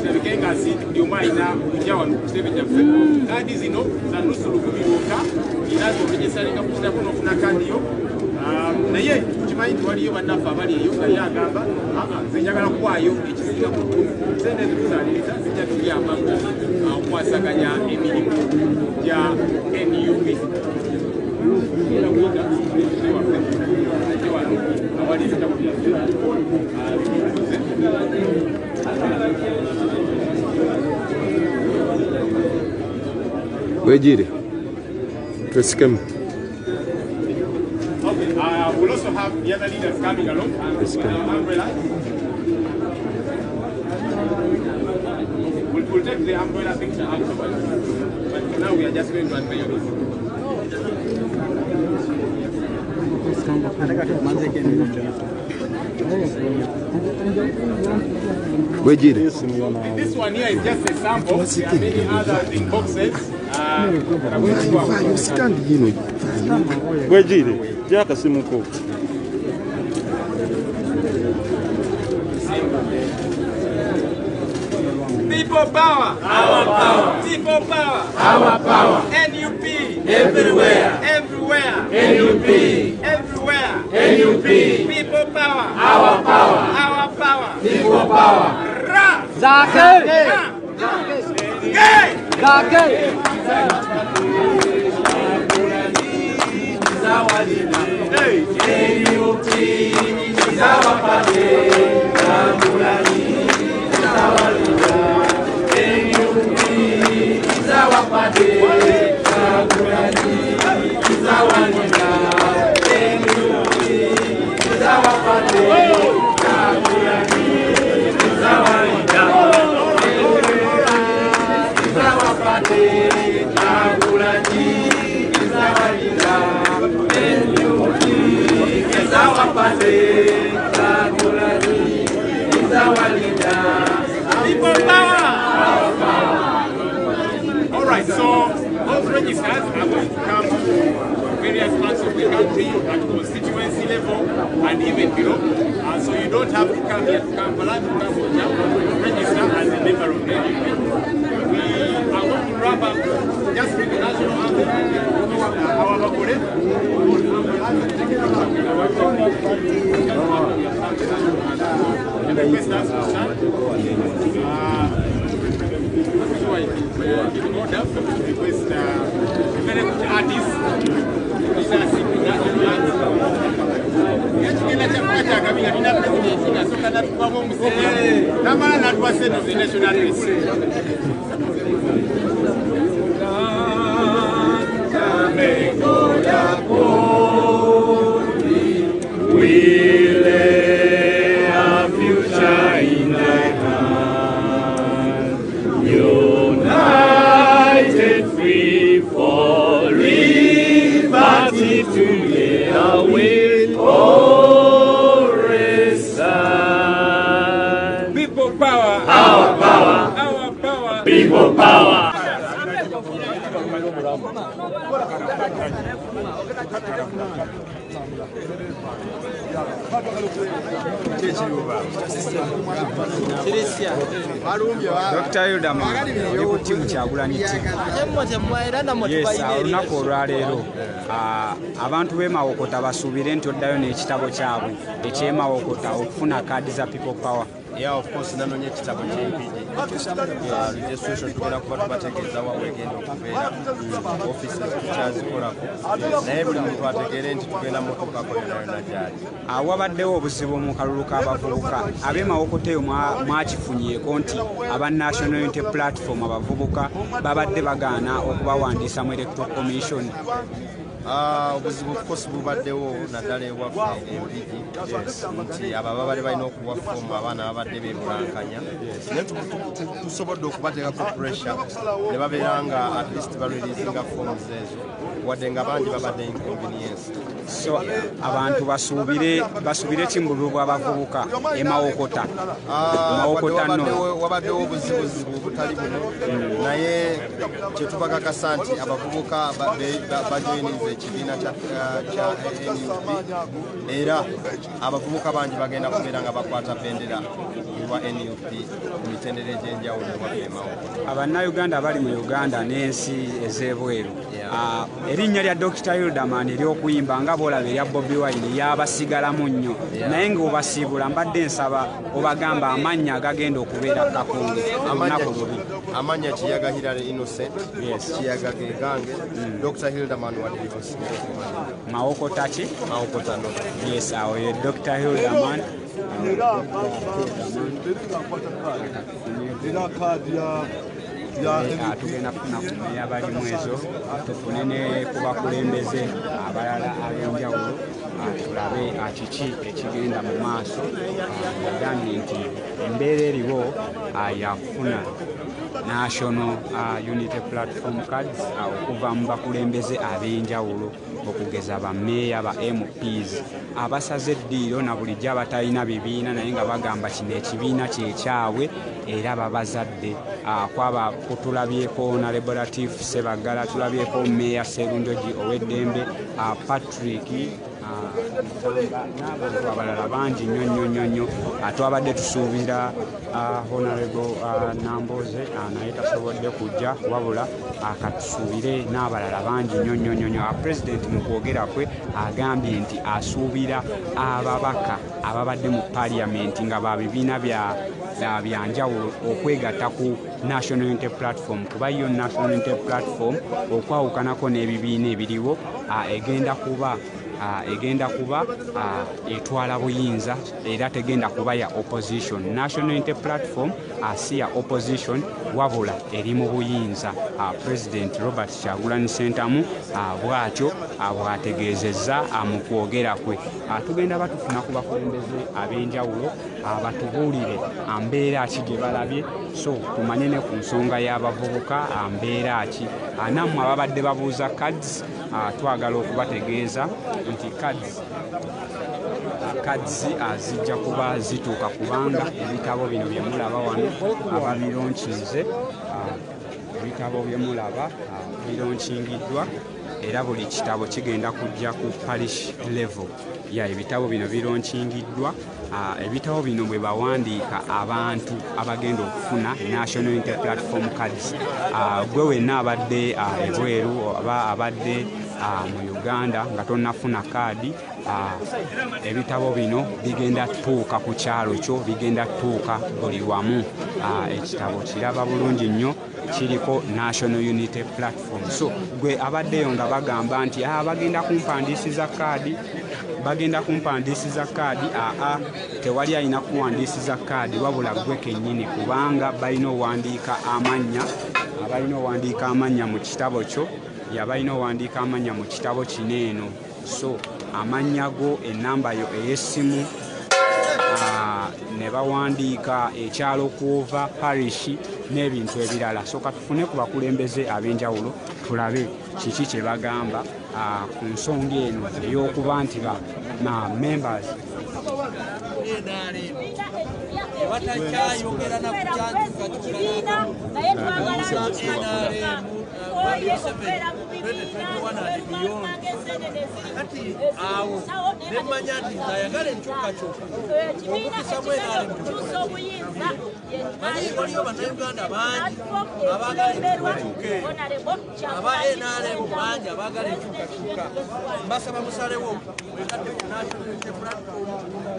kirabike nga si buli omu ayina okujja wano ku kitebe kyaffe. Kaadi zino za nnusu lukumi lwokka era z'oregistaringa ku kitabo n'ofuna kaadi yo. Naye tukimanyi nti waliyo bannaffe abali eyo naye agamba nze njagala kuwaayo ekisinga ku ttumi sente ezituzaaliriza zijja tuyambamu okukwasaganya emirimu gya NUP. Okay, we'll also have the other leaders coming along and umbrella. We'll take the umbrella picture afterwards, but for now we are just going to unveil this. This one here is just a sample. There are many others in boxes. People power, our power. People power, our power. NUP everywhere, everywhere. NUP everywhere. NUP people power, our power. Our power. People power. Ra. Zake. Zake. Alright, so those registers are going to come to various parts of the country at constituency level and even below. So you don't have to come here to Kampala to come for now, register as a member of NUP. We are going to wrap up just with the national anthem. We People power. Dr. Yudama, yuko timu cha Bulani. Yes, olunaku olwaleero abantu b'emawokota basubire nti oddayo n'ekitabo kyabwe eky'emawokota okufuna kkaadi za People Power. Yeah, of course, nano nye kitabo JPG. Registration tukona kubategeeza wawegendo kufera offices kuchazikolako. Na ebuli mtu ategere nti tukena motoka koyonayo na jaji. Wabaddewo obuzibu mu kalulu k'abavubuka. Ab'emawokota eyo mwakifunyieko nti aba National Unity Platform abavubuka babadde bagaana okubawandiisa mu Electoral Commission. Obuzibu kosi bubaddewo naddala ewaffe empigi nti ababa bali balina okuwafoma abaana babadde beebulankanya naye tusobodde okubateekako puresure ne babeera nga at least baliriizinga fomuzi ezo wadde nga bangi babadde inconvenience. So abantu basuubire kimbululu bw'abavubuka emawokota wabaddewo obuzibuzibu obutali buno naye kyetubakakasa nti abavubuka bajoyiniza ekibiina kya NUP era abavubuka bangi bagenda kubeera nga bakwata bendera wa NUP ku mitendera egy'enjawulo ewaffe. Abannayuganda abali mu Uganda n'ensi ez'ebweru erinnya lya Dr. Yudama ery'okuyimba nga boolaba erya Bobi Wine yabasigalamu nnyo naye ng'obasiibula mbadde nsaba obagamba amannya agagenda okubeera kakungi olunaku lubi. Amanya Kiyaga Hilary Innocent, Kiyaga Gegange, Dr. Hildaman Wadivos. Mawokota ki? Mawokota no. Yes, awo ye Dr. Hildaman. Tugenda kufuna kumanya abalimu ezo tufune ne ku bakulembeze abalala ab'enjawulo tulabe kiki ekigenda mu maaso agambye nti embeera eriwo yakufuna National Unity Platform Cards okuva mu bakulembeze ab'enjawulo okugeza bammeeya ba MPs abasaze eddiiro na bulijjo abatalina bibiina naye nga bagamba kino ekibiina kyekyabwe era babazadde kwaba kutulabyeko Honorable Latif Sebaggala, tulabyeko Mmeeya Serunjogi Oweddembe, Patrick n'abantu abalala bangi nnyo twabadde tusuubira Honorable Namboze naye tasobodde kujja wabula akatusuubire n'abalala bangi nnyo. Pulezidenti mu kwogera kwe agambye nti asuubira ababaka ababadde mu paliamenti nga ba bibiina byanjawulo okwegatta ku National Unity Platform kuba yo National Unity Platform okwawukanako n'ebibiina ebiriwo egenda kuba etwala buyinza era tegenda kuba ya opposition. National Unity Platform si ya opposition wabula eri mu buyinza. President Robert Kyagulanyi Ssentamu bwatyo bwategeezezza mu kwogera kwe. Tugenda batufuna ku bakulembeze ab'enjawulo batubuulire mbeera ki gye balabye so tumanye ne ku nsonga y'abavubuka mbeera ki. Nammwe ababadde babuuza cards twagala okubategeeza nti kadzi azijja kuba zituuka kubanga ebitabo bino byemulaba wano ababironkinze ebitabo byemulaba bironkingiddwa era buli kitabo kigenda kujja ku parish level ya ebitabo bino bironkingiddwa. Ebitabo bino bwe bawandiika abantu abagenda okufuna National Unity Platform Cards gwe wenna abadde ebweru oba abadde mu Uganda nga tonnafuna kaadi ebitabo bino bigenda tuuka ku kyalo kyo bigenda tuuka buli wamu. Ekitabo kiraba bulungi nnyo kiriko National Unity Platform so gwe abaddeyo nga bagamba nti bagenda kumpandisiza kaadi tewali alina kuwandisiza kaadi wabula gwe kennyini kubanga balina owandiika amannya mu kitabo kyo yabalina owandiika amannya mu kitabo kino eno so amannya go ennamba yo ey'essimu ne bawandiika ekyalo kwova parishi n'ebintu ebirala so katufune ku bakulembeze ab'enjawulo tulabe kiki kye bagamba ku nsonga eno ey'okuba nti ba na members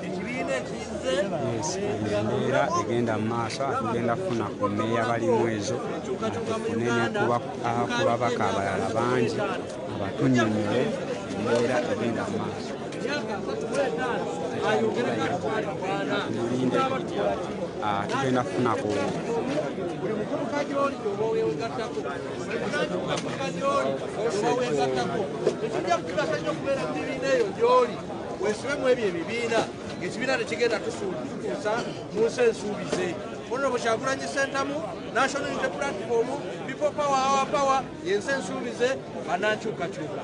embeera egenda mu maaso atugenda kufuna ku mmeeya balimu ezo atefunene ku babaka abalala bangi abatunyonyole embeera egenda mu maaso tugenda kufuna ku weswemu ebye bibiina ng'ekibiina tekigenda tusuubiza mu nsi ensuubize Honorable Kyagulanyi Ssentamu National Unity Platform People Power Our Power yensi ensuubize bannankyukakyuka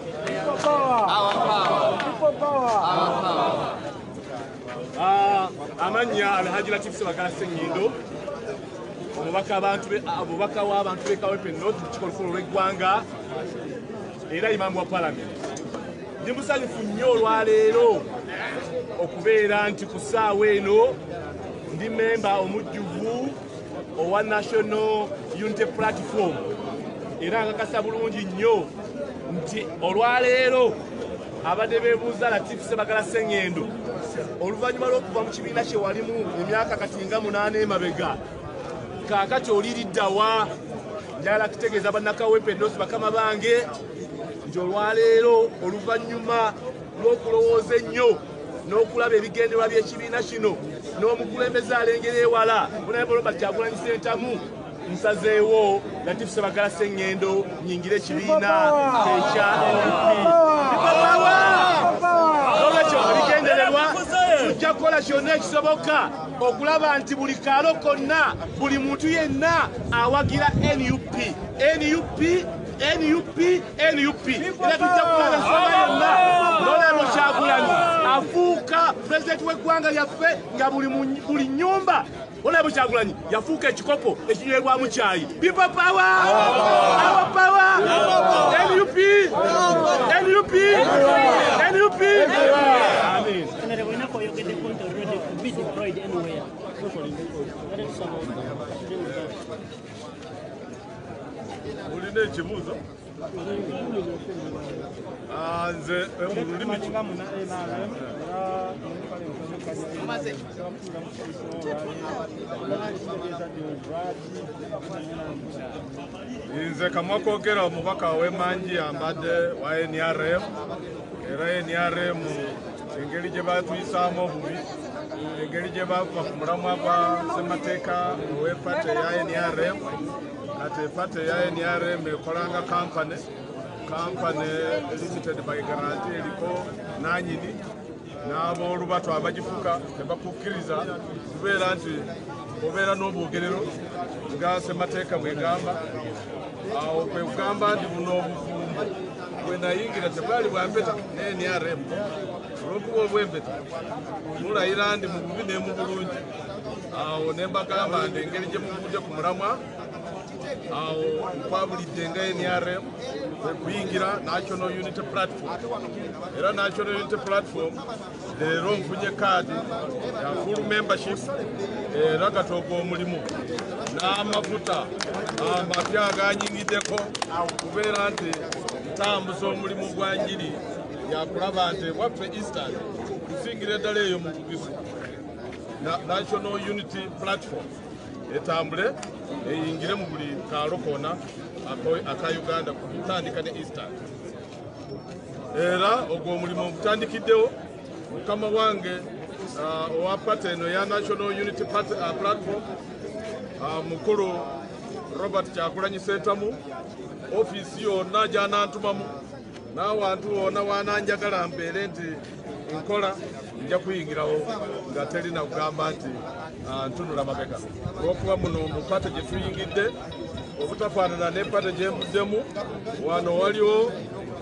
amannya Alhaji Latif Sebagala Ssengendo omubaka w'abantu b'Ekawepe North mu kikolokolo lw'eggwanga era Imam wa Paalamenti ndi musanyufu nnyo olwaleero okubeera nti ku ssaawa eno ndi memba omujjuvu owa National Unity Platform era nkakasa bulungi nnyo nti olwaleero abadde beebuuza Latif Sebagala Ssengendo oluvannyuma lw'okuva mu kibiina kye walimu emyaka kati nga 8 emabega kaakati oliriddawa njagala kutegeeza bannakawepe North bakama bange olwaleero oluvannyuma lw'okulowooza ennyo n'okulaba ebigendererwa by'ekibiina kino n'omukulembeze alengera ewala Honorable Robert Kyagulanyi Ssentamu nsazeewo Latif Sebagala Ssengendo nnyingire ekibiina ekya olwekyo ebigendererwa tujja kukola kyonna ekisoboka okulaba nti buli kaalo konna buli muntu yenna awagira NUP era tujja kulaba ensonga yonna Honorable Kyagulanyi afuuka pulezidenti w'eggwanga lyaffe nga buli nnyumba Honorable Kyagulanyi yafuuka ekikopo ekinywerwamu kyayi People Power Our Power NUP Amen. Ulina ekibuuzo nze mululimi nze kamwakwogera omubaka w'emanji ambadde wa NRM era NRM engeri gye batuyisaamu obubi engeri gye bava ku mulamwa gwa ssemateeka ow'epate ya NRM ate pate ya NRM ekolanga kampane limited by guarantee eriko nanyini n'aboolubatu abagifuka tebakukkiriza kubeera nti obeera n'obwogerero nga ssemateeka bwegamba awo kwekugamba nti buno obufumbo bwenayingira tebwali bwampeta ne NRM olwokuba obwempeta mulayira ndi mu bubi ne mu bulungi awo ne mbagamba nti engeri gye muvudde ku mulamwa awo nkwabulidde nga NRM ekuyingira National Unity Platform era National Unity Platform leero nfunye kaadi ya full membership era katooka omulimu n'amafuta amapya aganyingiddeko kubeera nti ntambuza omulimu gwa njiri yakulaba nti waffe Eastern tusingira eddala eyo mu bugisu National Unity Platform etambule eyingire mu buli kaalo kona aka Uganda kutandika ne Eastern era ogwo omulimu ogutandikiddewo mukama wange owa pate eno ya National Unity Platform mukulu Robert Kyagulanyi Ssentamu ofiisi yonna gyanantumamu n'awantu wonna wananjagala mbeere nti nkola nja kuyingirawo nga terina kugamba nti ntunula mabega olwokuba muno mu pate gye tuyingidde obutafaanana ne pate gye mbuddemu wano waliwo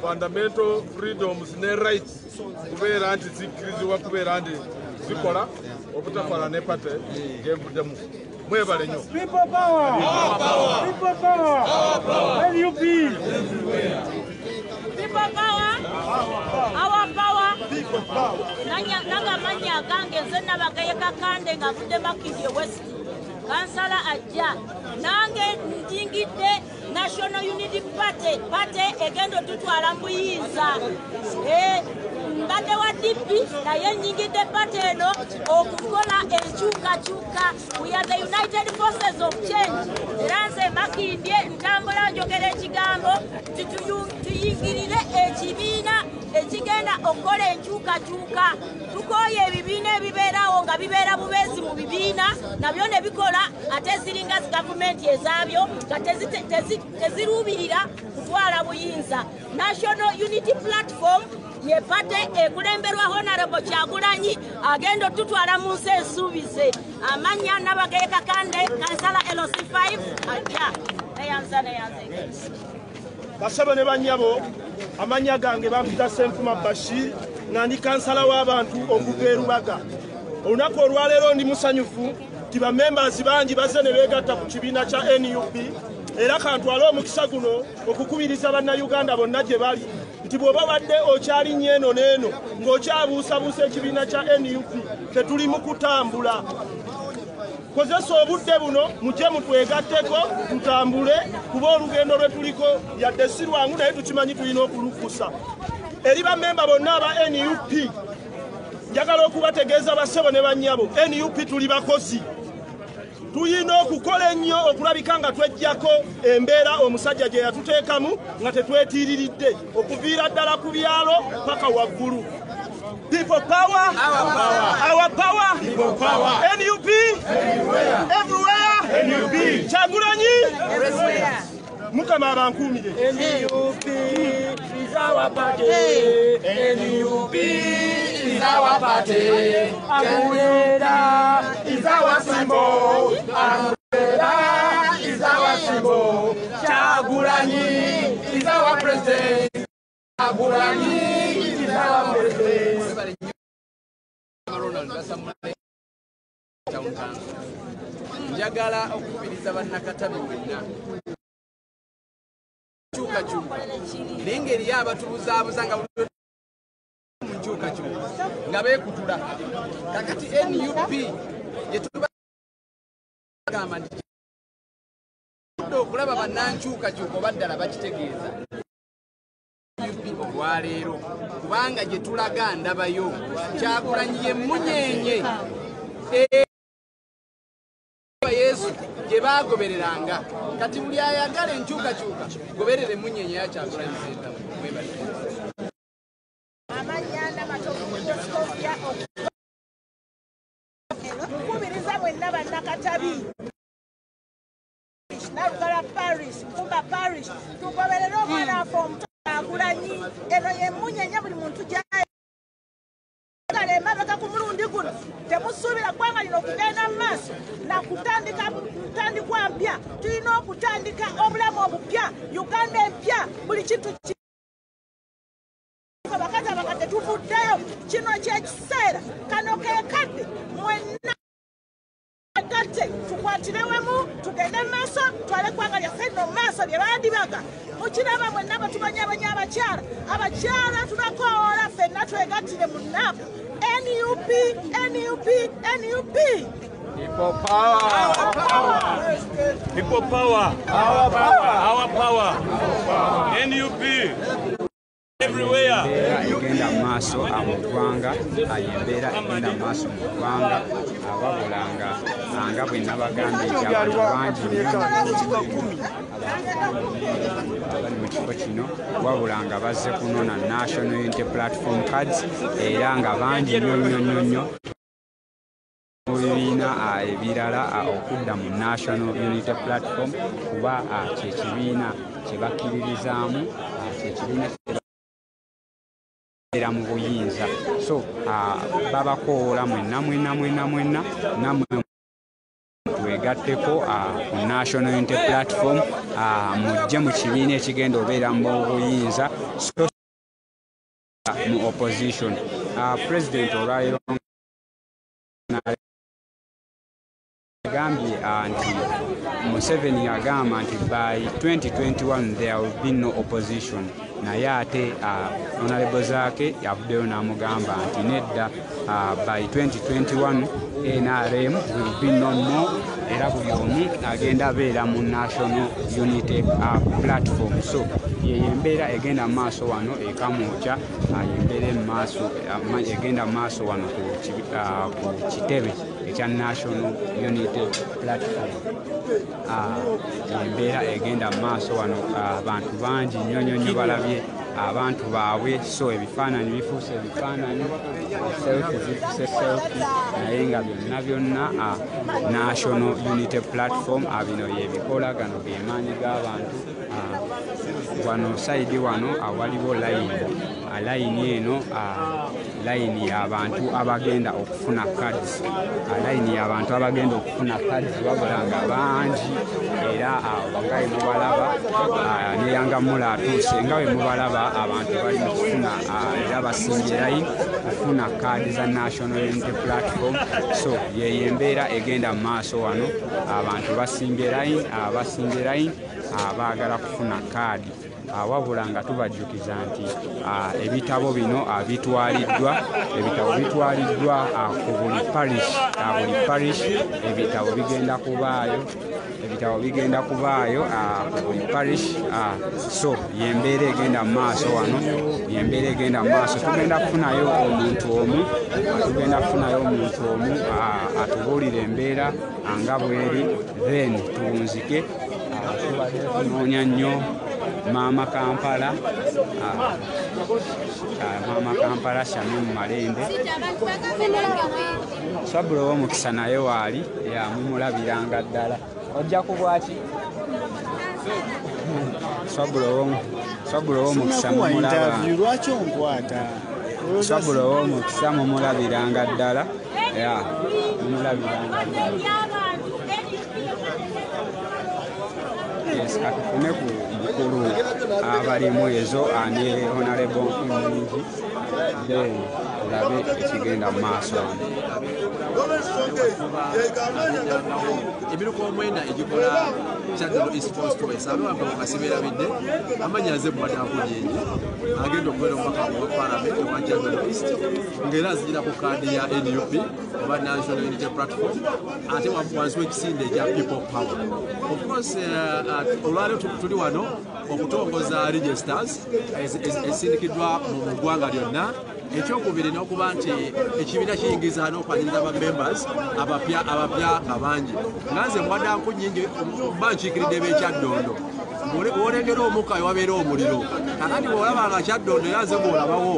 fundamental freedoms ne rights kubera anti zikrizwa kubera andi zikola obutafala ne pate ngembude mu mwebale nyo. People power, people power, where you be? People power, our power, people power. Nanga manya gange zena bagayeka kande ngabude makindi west kansala ajja nange ndingide National Unity Party, egendo tutwala muyiza. Eh, bade wa DP na yenyingide party eno okukola enkyukakyuka. We are the United Forces of Change. Eranze makindye ntambula njogera ekigambo tuyingirire ekibiina ekigenda okukola enkyukakyuka. Tukoye ebibiina ebibeerawo nga bibeera bubeezi mu bibiina nabyo ne bikola ate ziringa gavumenti ezaabyo kate tezirubirira kutwala buyinza. National Unity Platform ye pate ekulemberwa Honorable Kyagulanyi agenda tutwala mu nsi ensuubize amanya n'abageeka kande kansala LC5 ajja neyanza basaba ne banyabo amanya gange bampita Senfuma Bashir nga ndi kansala w'abantu okuva Lubaga. Olunaku olwaleero ndi musanyufu tiba members bangi baze ne beegatta ku kibiina kya NUP era kantwala omukisa guno okukubiriza bannayuganda bonna gye bali nti bw'oba badde okyalinnya eno n'eno ng'okyabuusabuusa ekibiina kya NUP tetuli mu kutambula. Kozesa obudde buno mujje mutwegatteko tutambule kuba olugendo lwe tuliko yadde si lwangu naye tukimanyi tulina okulukusa. Eri bammemba bonna aba NUP njagala okubategeeza basebo ne bannyabo NUP tuli bakozi. Tuyina okukola ennyo okulabika nga twejjako embeera omusajja gye yatuteekamu nga tetwetiiriridde okuviira ddala ku byalo paka waggulu. People power, our power, people power. NUP, everywhere, NUP. Kyagulanyi, everywhere. Mukama abankuumire. NUP is our party. NUP is our party. Aguilera is our symbol. Aguilera is our symbol. Kyagulanyi is our president. Kyagulanyi is our president. Njagala okubiriza bannakatabi wenna. Chukachuka n'engeri y'abatubuzaabuza nga mu chukachuka nga beekutula kakati NUP gye tubagamba nti okulaba bannankyukakyuka oba ddala bakitegeeza NUP olwaleero kubanga gye tulaga ndabayo Kyagulanyi ye munyenye Yesu gye baagobereranga kati buli ayagala enkyukakyuka goberere munyenye ya Kyagulanyi Ssentamu. Nkubiriza bwenna bannakatabi Nalugala parish, Kumba parish tugoberere omwana waffe omuto Kyagulanyi eno ye munyenye buli muntu gyayo emabeka ku mulundi guno temusuubira kwanga lino okugenda mu maaso na kutandika ntandikwa mpya. Tulina okutandika obulamu obupya, Uganda empya, buli kintu abakazi abakadde tuvuddeyo. Kino kyekiseera kano keekadde mwenna kati tukwatireemu tugende mu maaso twale kwanga lyaffe nno mu maaso bye bandibaga. Mukiraba mwenna batumanya abanyabakyala, abakyala tubakoola ffenna twegattire mu nnaku. NUP, NUP, NUP. People power, our power. People power, our power, our power. NUP. Everywhere. Agenda maaso amutwanga ayembera agenda maaso mutwanga ababulanga anga bwe nabagamba abantu bangi bali mu kifo kino wabulanga bazze kunona National Unity Platform cards era nga bangi nnyo ebibiina ebirala okudda mu National Unity Platform kuba kyekibiina kyebakkiririzaamu kyekibiina era mu buyinza. So babakoola mwenna mwegatteko National Unity Platform mujje mu kibiina ekigenda obeera mu buyinza so mu opposition. President Orailo Gambia and Museveni agamba nti by 2021 there will be no opposition. Naye ate honorable zake yavuddeyo n'amugamba nti nedda by 2021 NRM will be no more, era buli omu agenda abeera mu National Unity Platform. So yeyo embeera egenda mu maaso wano ekamwokya, embeera egenda mu maaso wano ku kitebe ekya National Unity Platform. Embeera egenda mu maaso wano, abantu bangi nnyo balabye abantu baabwe, so ebifaananyi bifuuse ebifaananyi, selfi zifuuse selfi, naye nga byonna byonna National Unity Platform bino yebikola. Gano gemaanyi g'abantu. Wano saidi wano waliwo layini, layini eno layini y'abantu abagenda okufuna kadi, layini y'abantu abagenda okufuna kadi babulanga bangi, era bangaye mubalaba neyanga mula atuuse nga we mubalaba abantu bali mukufuna era basingirayi kufuna kadi za National Unity Platform. So yeyo embeera egenda mu maaso wano, abantu basingirayi abaagala kufuna kadi, wabula nga tubajjukiza nti ebitabo bino bitwaliddwa ku buli parish, ebitabo bigenda kubaayo ku buli parish. So y'embeera egenda mu maaso wano, tugenda kufunayo omuntu omu atubuulira embeera nga bweri, then tuwunzike tubadde tunoonya nnyo Maama Kampala, Shamim Malende, Sabula w'omukisa naye waali yamumulabiranga ddala. Ojja ku bwaki? Sabula w'omukisa mumulabiranga ddala. Yes, akufune ku mukulu abalimu ezo ani honorable Nkunji, then olabe ekigenda mu maaso. Ebiruko omwenda egikola Channel East Force Toys abantu bakaseberabidde amanya aze bwatafunye agenda okubeera omwaka wa Parliament wa Channel East ng'era azijira ku kadi ya NUP oba National Unity Platform ate wamuwanziwa ekisinde ekya People Power. Of course olwaleero tuli wano okutongoza registers esindikiddwa mu ggwanga lyonna. Ekyokubiri n'okuba nti ekibiina kiyingiza n'okwaniriza abamembers abapya abangi. Nga nze mwaddanku nnyingi mba nkiikiridde b'ekyaddondo, olengera omukka we wabeera omuliro, kakati bw'olabanga kyaddondo era nze bw'olabawo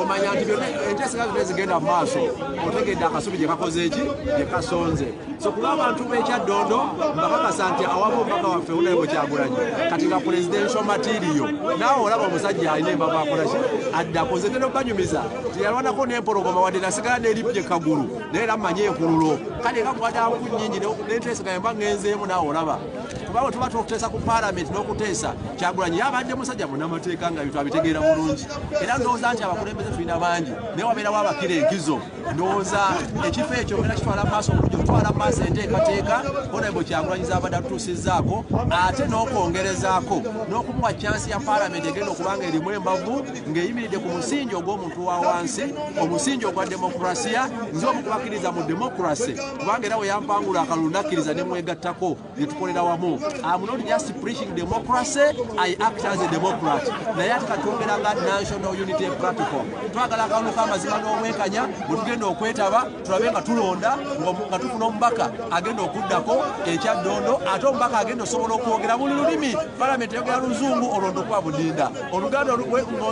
omanya nti enteeseganya zonna zigenda mu maaso, otegedde akasubi gye kakoze eki gye kasonze. So ku lw'abantu b'ekyaddondo mbakakasa nti awamu omubaka waffe Honorable Kyagulanyi kati nga presidential material, naawe olaba omusajja alina embava akolaki addako. Nze genda okubanyumiza teyalwanako n'empologoma wadde nasigala n'eripye kagulu naye era mmanye enkululo, kale kakuwadanku nnyingi n'enteeseganya mba ngenzeemu, naawe olaba kubawe tuba tukuteesa ku Paalamenti n'okuteesa. Kyagulanyi yabadde musajja munnamateeka nga ebintu abitegeera bulungi, era ndowooza nti abakulembeze tulina bangi naye wabeerawo abakira enkizo. Ndowooza ekifo ekyo era kitwala maaso okutwala maaso enteekateeka Honorable Kyagulanyiza abadde atutuusizaako, ate n'okwongerezaako n'okumuwa chansi ya Paalamenti egenda okubanga erimu embavu ng'eyimiridde ku musingi ogw'omuntu wa wansi, omusingi ogwa demokurasiya. Nze omukubakiriza mu demokurasi kubanga era we yampangula akalulu nakkiriza ne mwegattako ne tukolera wamu. I'm not just preaching democracy, I act as a democrat. Naye ati katwongeranga National Unity Platform. Twagala akalulu k'amazima n'obwenkanya bwe tugenda okwetaba, tulabe nga tulonda nga tufuna omubaka agenda okuddako ekyaddondo, ate omubaka agenda osobola okwogera buli lulimi. Paalamenti yogera Luzungu, olwo ndokwa Budinda, Oluganda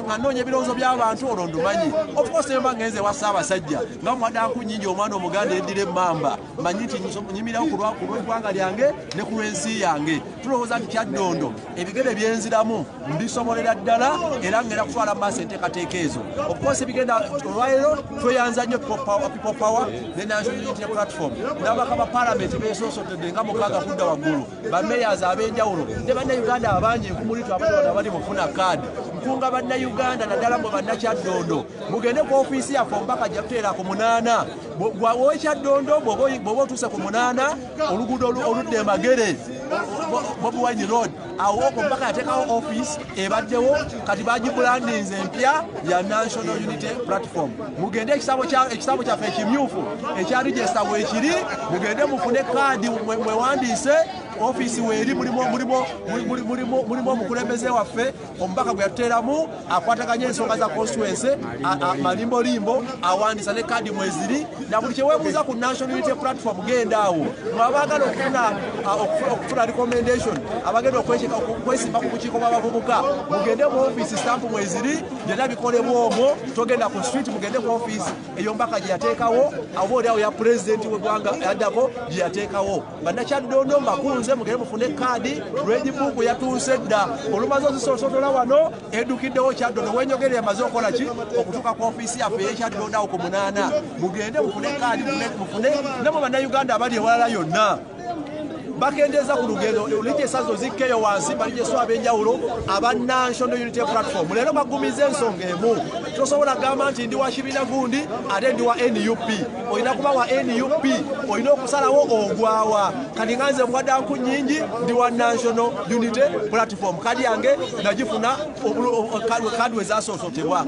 nga noonya ebirowoozo by'abantu olwo ndumanyi. Of course mba ngenze wa Ssaabasajja nga mwaddanku nnyingi omwana Omuganda eddira emmamba, mmanyi nti nyimirawo ku lw'eggwanga lyange ne ku lw'ensi yange. Tulowooza nti kyaddondo ebigere byenziramu ndisobolera ddala era ngera kutwala maaso enteekateeka ezo. Of course bigenda olwaleero tweyanza nnyo People Power ne National Unity Platform nabaka ba parliament besoso tedenga mukaga kudda wagulu ba mayors abenjawulo ne banna Uganda abanje kumulito abalala bali mufuna card mkunga banna Uganda nadalambo banna kyaddondo mugende ku office ya fombaka jatera ku munana gwa wocha dondo bobo tusa ku munana olugudo oludde magere bobo wine road awoko mpaka ateka office ebaddewo kati baji brandings empya ya National Unity Platform mugende ekisabo cha fake myufu ekyali register we kiri mugende mufune card mwe wandise office we eri mulimo mukulembeze waffe ombaka gwateramu akwatakanye ensonga za constituency amalimbo limbo awandisa ne card mweziri na buli kyewebuuza ku National Unity Platform genda awo mwabagala okufuna recommendation abagenda okwesimba ku bukiiko bw'abavubuka mugende mu office stamp mweziri gyena bikolebwa omwo togenda ku street mugende ku office eyombaka gye yateekawo abooli awo ya president w'eggwanga yaddako gye yateekawo nga nakyaddondo mbakunze mugere mufune kadi regibuku yatuse dda olumazo zisosotola wano edukiddewo kyaddondo wenyogere yamaze okola ki okutuuka ku ofiisi yaffe ey'ekyaddonda ku munaana mugende mufune kadi mufune nabo bannayuganda abali ewalala yonna bakendeza ku lugendo olitesazo zikeyo wansi balijeso abenjawulo aba National Unity Platform lero bagumize ensonga emu tosobola gamba nti ndi wa kibina gundi ate ndi wa NUP olina kuba wa NUP olina okusalawo ogwawa kati nganze mwadda ku nyingi ndi wa National Unity Platform kadi yange najifuna kadwe zasosotebwa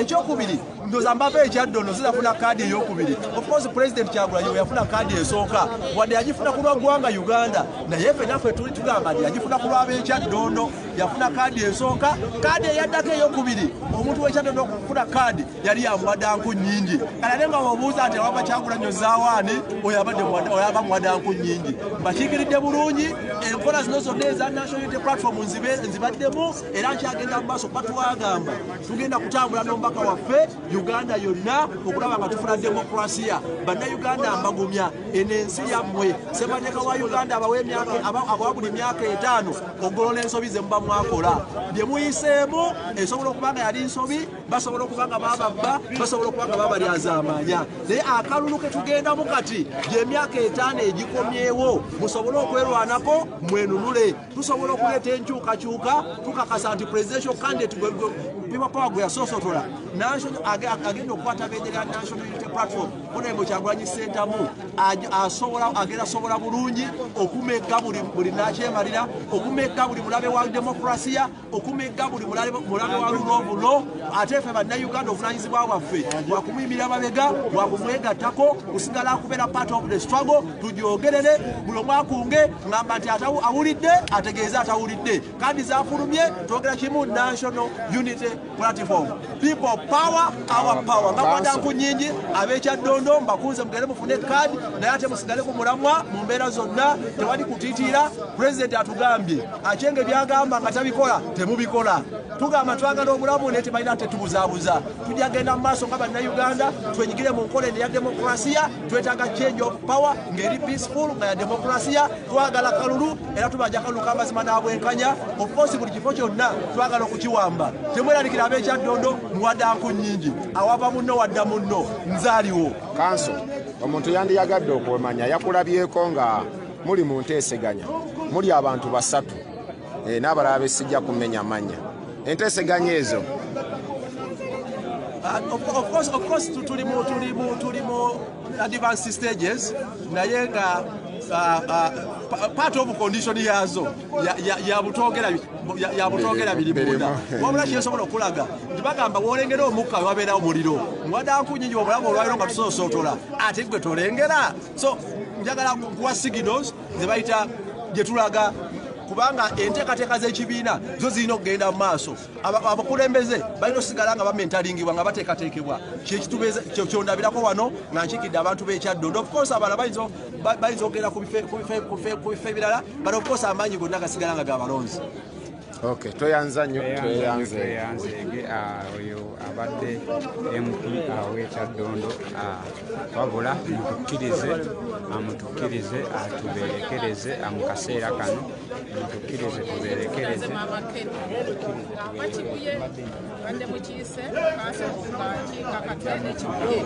ekyokubiri ndozambabe ekyaddono zizafuna kadi eyokubiri of course President Kyagulanyi yafuna kadi esooka wadde yagifuna kulwa ggwanga Uganda na yefe nafe tuli tugamba yajifuna kulwabe ekyaddondo yafuna kadi esooka kadi eyaddako eyokubiri omuntu w'ekyaddondo okufuna kadi yali yamuwaddanku nnyingi kale ate nga obuuza nti awaba Kyagulanyi oyaba muwaddanku nnyingi mbakiikiridde bulungi enkola zino zonna eza National Unity Platform nzibaddemu era nkyagenda mu maaso batwagamba tugenda kutambula n'omubaka waffe Uganda yonna okulaba nga tufuna demokrasiya bannayuganda mbagumya eno ensi yammwe ssemateeka wa Uganda abawabuli myaka 5 ogolola ensobi ze muba mwakola bye muyiseemu esobola okubanga yali nsobi basobola okubanga bababba basobola okubanga babalyazaamanya naye akalulu ke tugendamu kati gy'emyaka 5 egikomyewo musobole okwerwanako mwenunule tusobola okuleeta enkyukakyuka tukakasa nti presidential candidate People power gwe yasosotola agenda okukwata benjere ya National Unity Platform onaembo Kyagulanyi ssentamu agenda sobola bulungi okumegga buli nakyemalira okumegga buli mulabe wa demokrasiya okumegga buli mulabe wa lulobulo ate ffe bannayuganda obuvunaanyizibwa bwaffe bwakumiyimirira mabega bwakumwegattako kusigala akubeera part of the struggle tugyogerere buli omwakunge ngamba nti awulidde ategeeze atawulidde kandi zafulumye twogera kimu National Unity Platform. People power, our power. Ngapanda kunyingi, abecha dondo, mbakunze mgele mufune kadi, na yate musigale kumulamwa, mumbera zonna, tewali kutitira, president atugambi. Achenge byagamba ngatabikola, temubikola. Tugamba twagala omulamu nete bayina tetubuzabuza. Tujagenda maso ngaba na Uganda, twenyigire mu nkole ya demokrasiya, twetanga change of power, ngeri peaceful nga demokrasiya, twagala kalulu, era tubaja kalulu kamba simana abwenkanya, of course buli kifo kyonna, twagala okukiwamba. Temwera likira abekyaddondo muwaddanku nnyingi awaba munno wadda munno nzaaliwo kanso omuntu yandiyagadde okwemanya yakulabyeko nga muli mu nteeseganya muli abantu basatu n'abalala besijja kumenya manya enteeseganya ezo of course tulimu advanced stages naye nga part of condition yazo yabutogera bili bunda wabula kyesobola okulaga bagamba wolengera omukka wabeerawo muliro muwaddanku nnyingi obulamu olwaliro nga tusosotola ate gwe tolengera so njagala kuwa signals ze bayita gye tulaga kubanga enteekateeka z'ekibiina zo zirina okugenda mu maaso abakulembeze balina osigala nga bamentalingiwa nga bateekateekebwa kyondabirako wano nga nkikidde abantu b'ekyaddondo of course abala bayinza okugenda ku bifo ebirala but of course amaanyi gonna gasigala nga gabalonzi okay toyanza nnyo toyanze oyo abadde MP w'ekyaddondo wabula amutukkirize atuberekereze mu kaseera kano amutukkirize tuberekereze bande mukiyise kansa okuba kiikakate ekikuye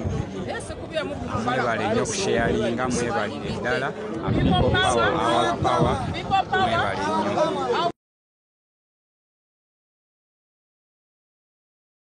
naye sikubi mwebale nyo kusharinga, mwebale ndala, People Power, mwebale nyo.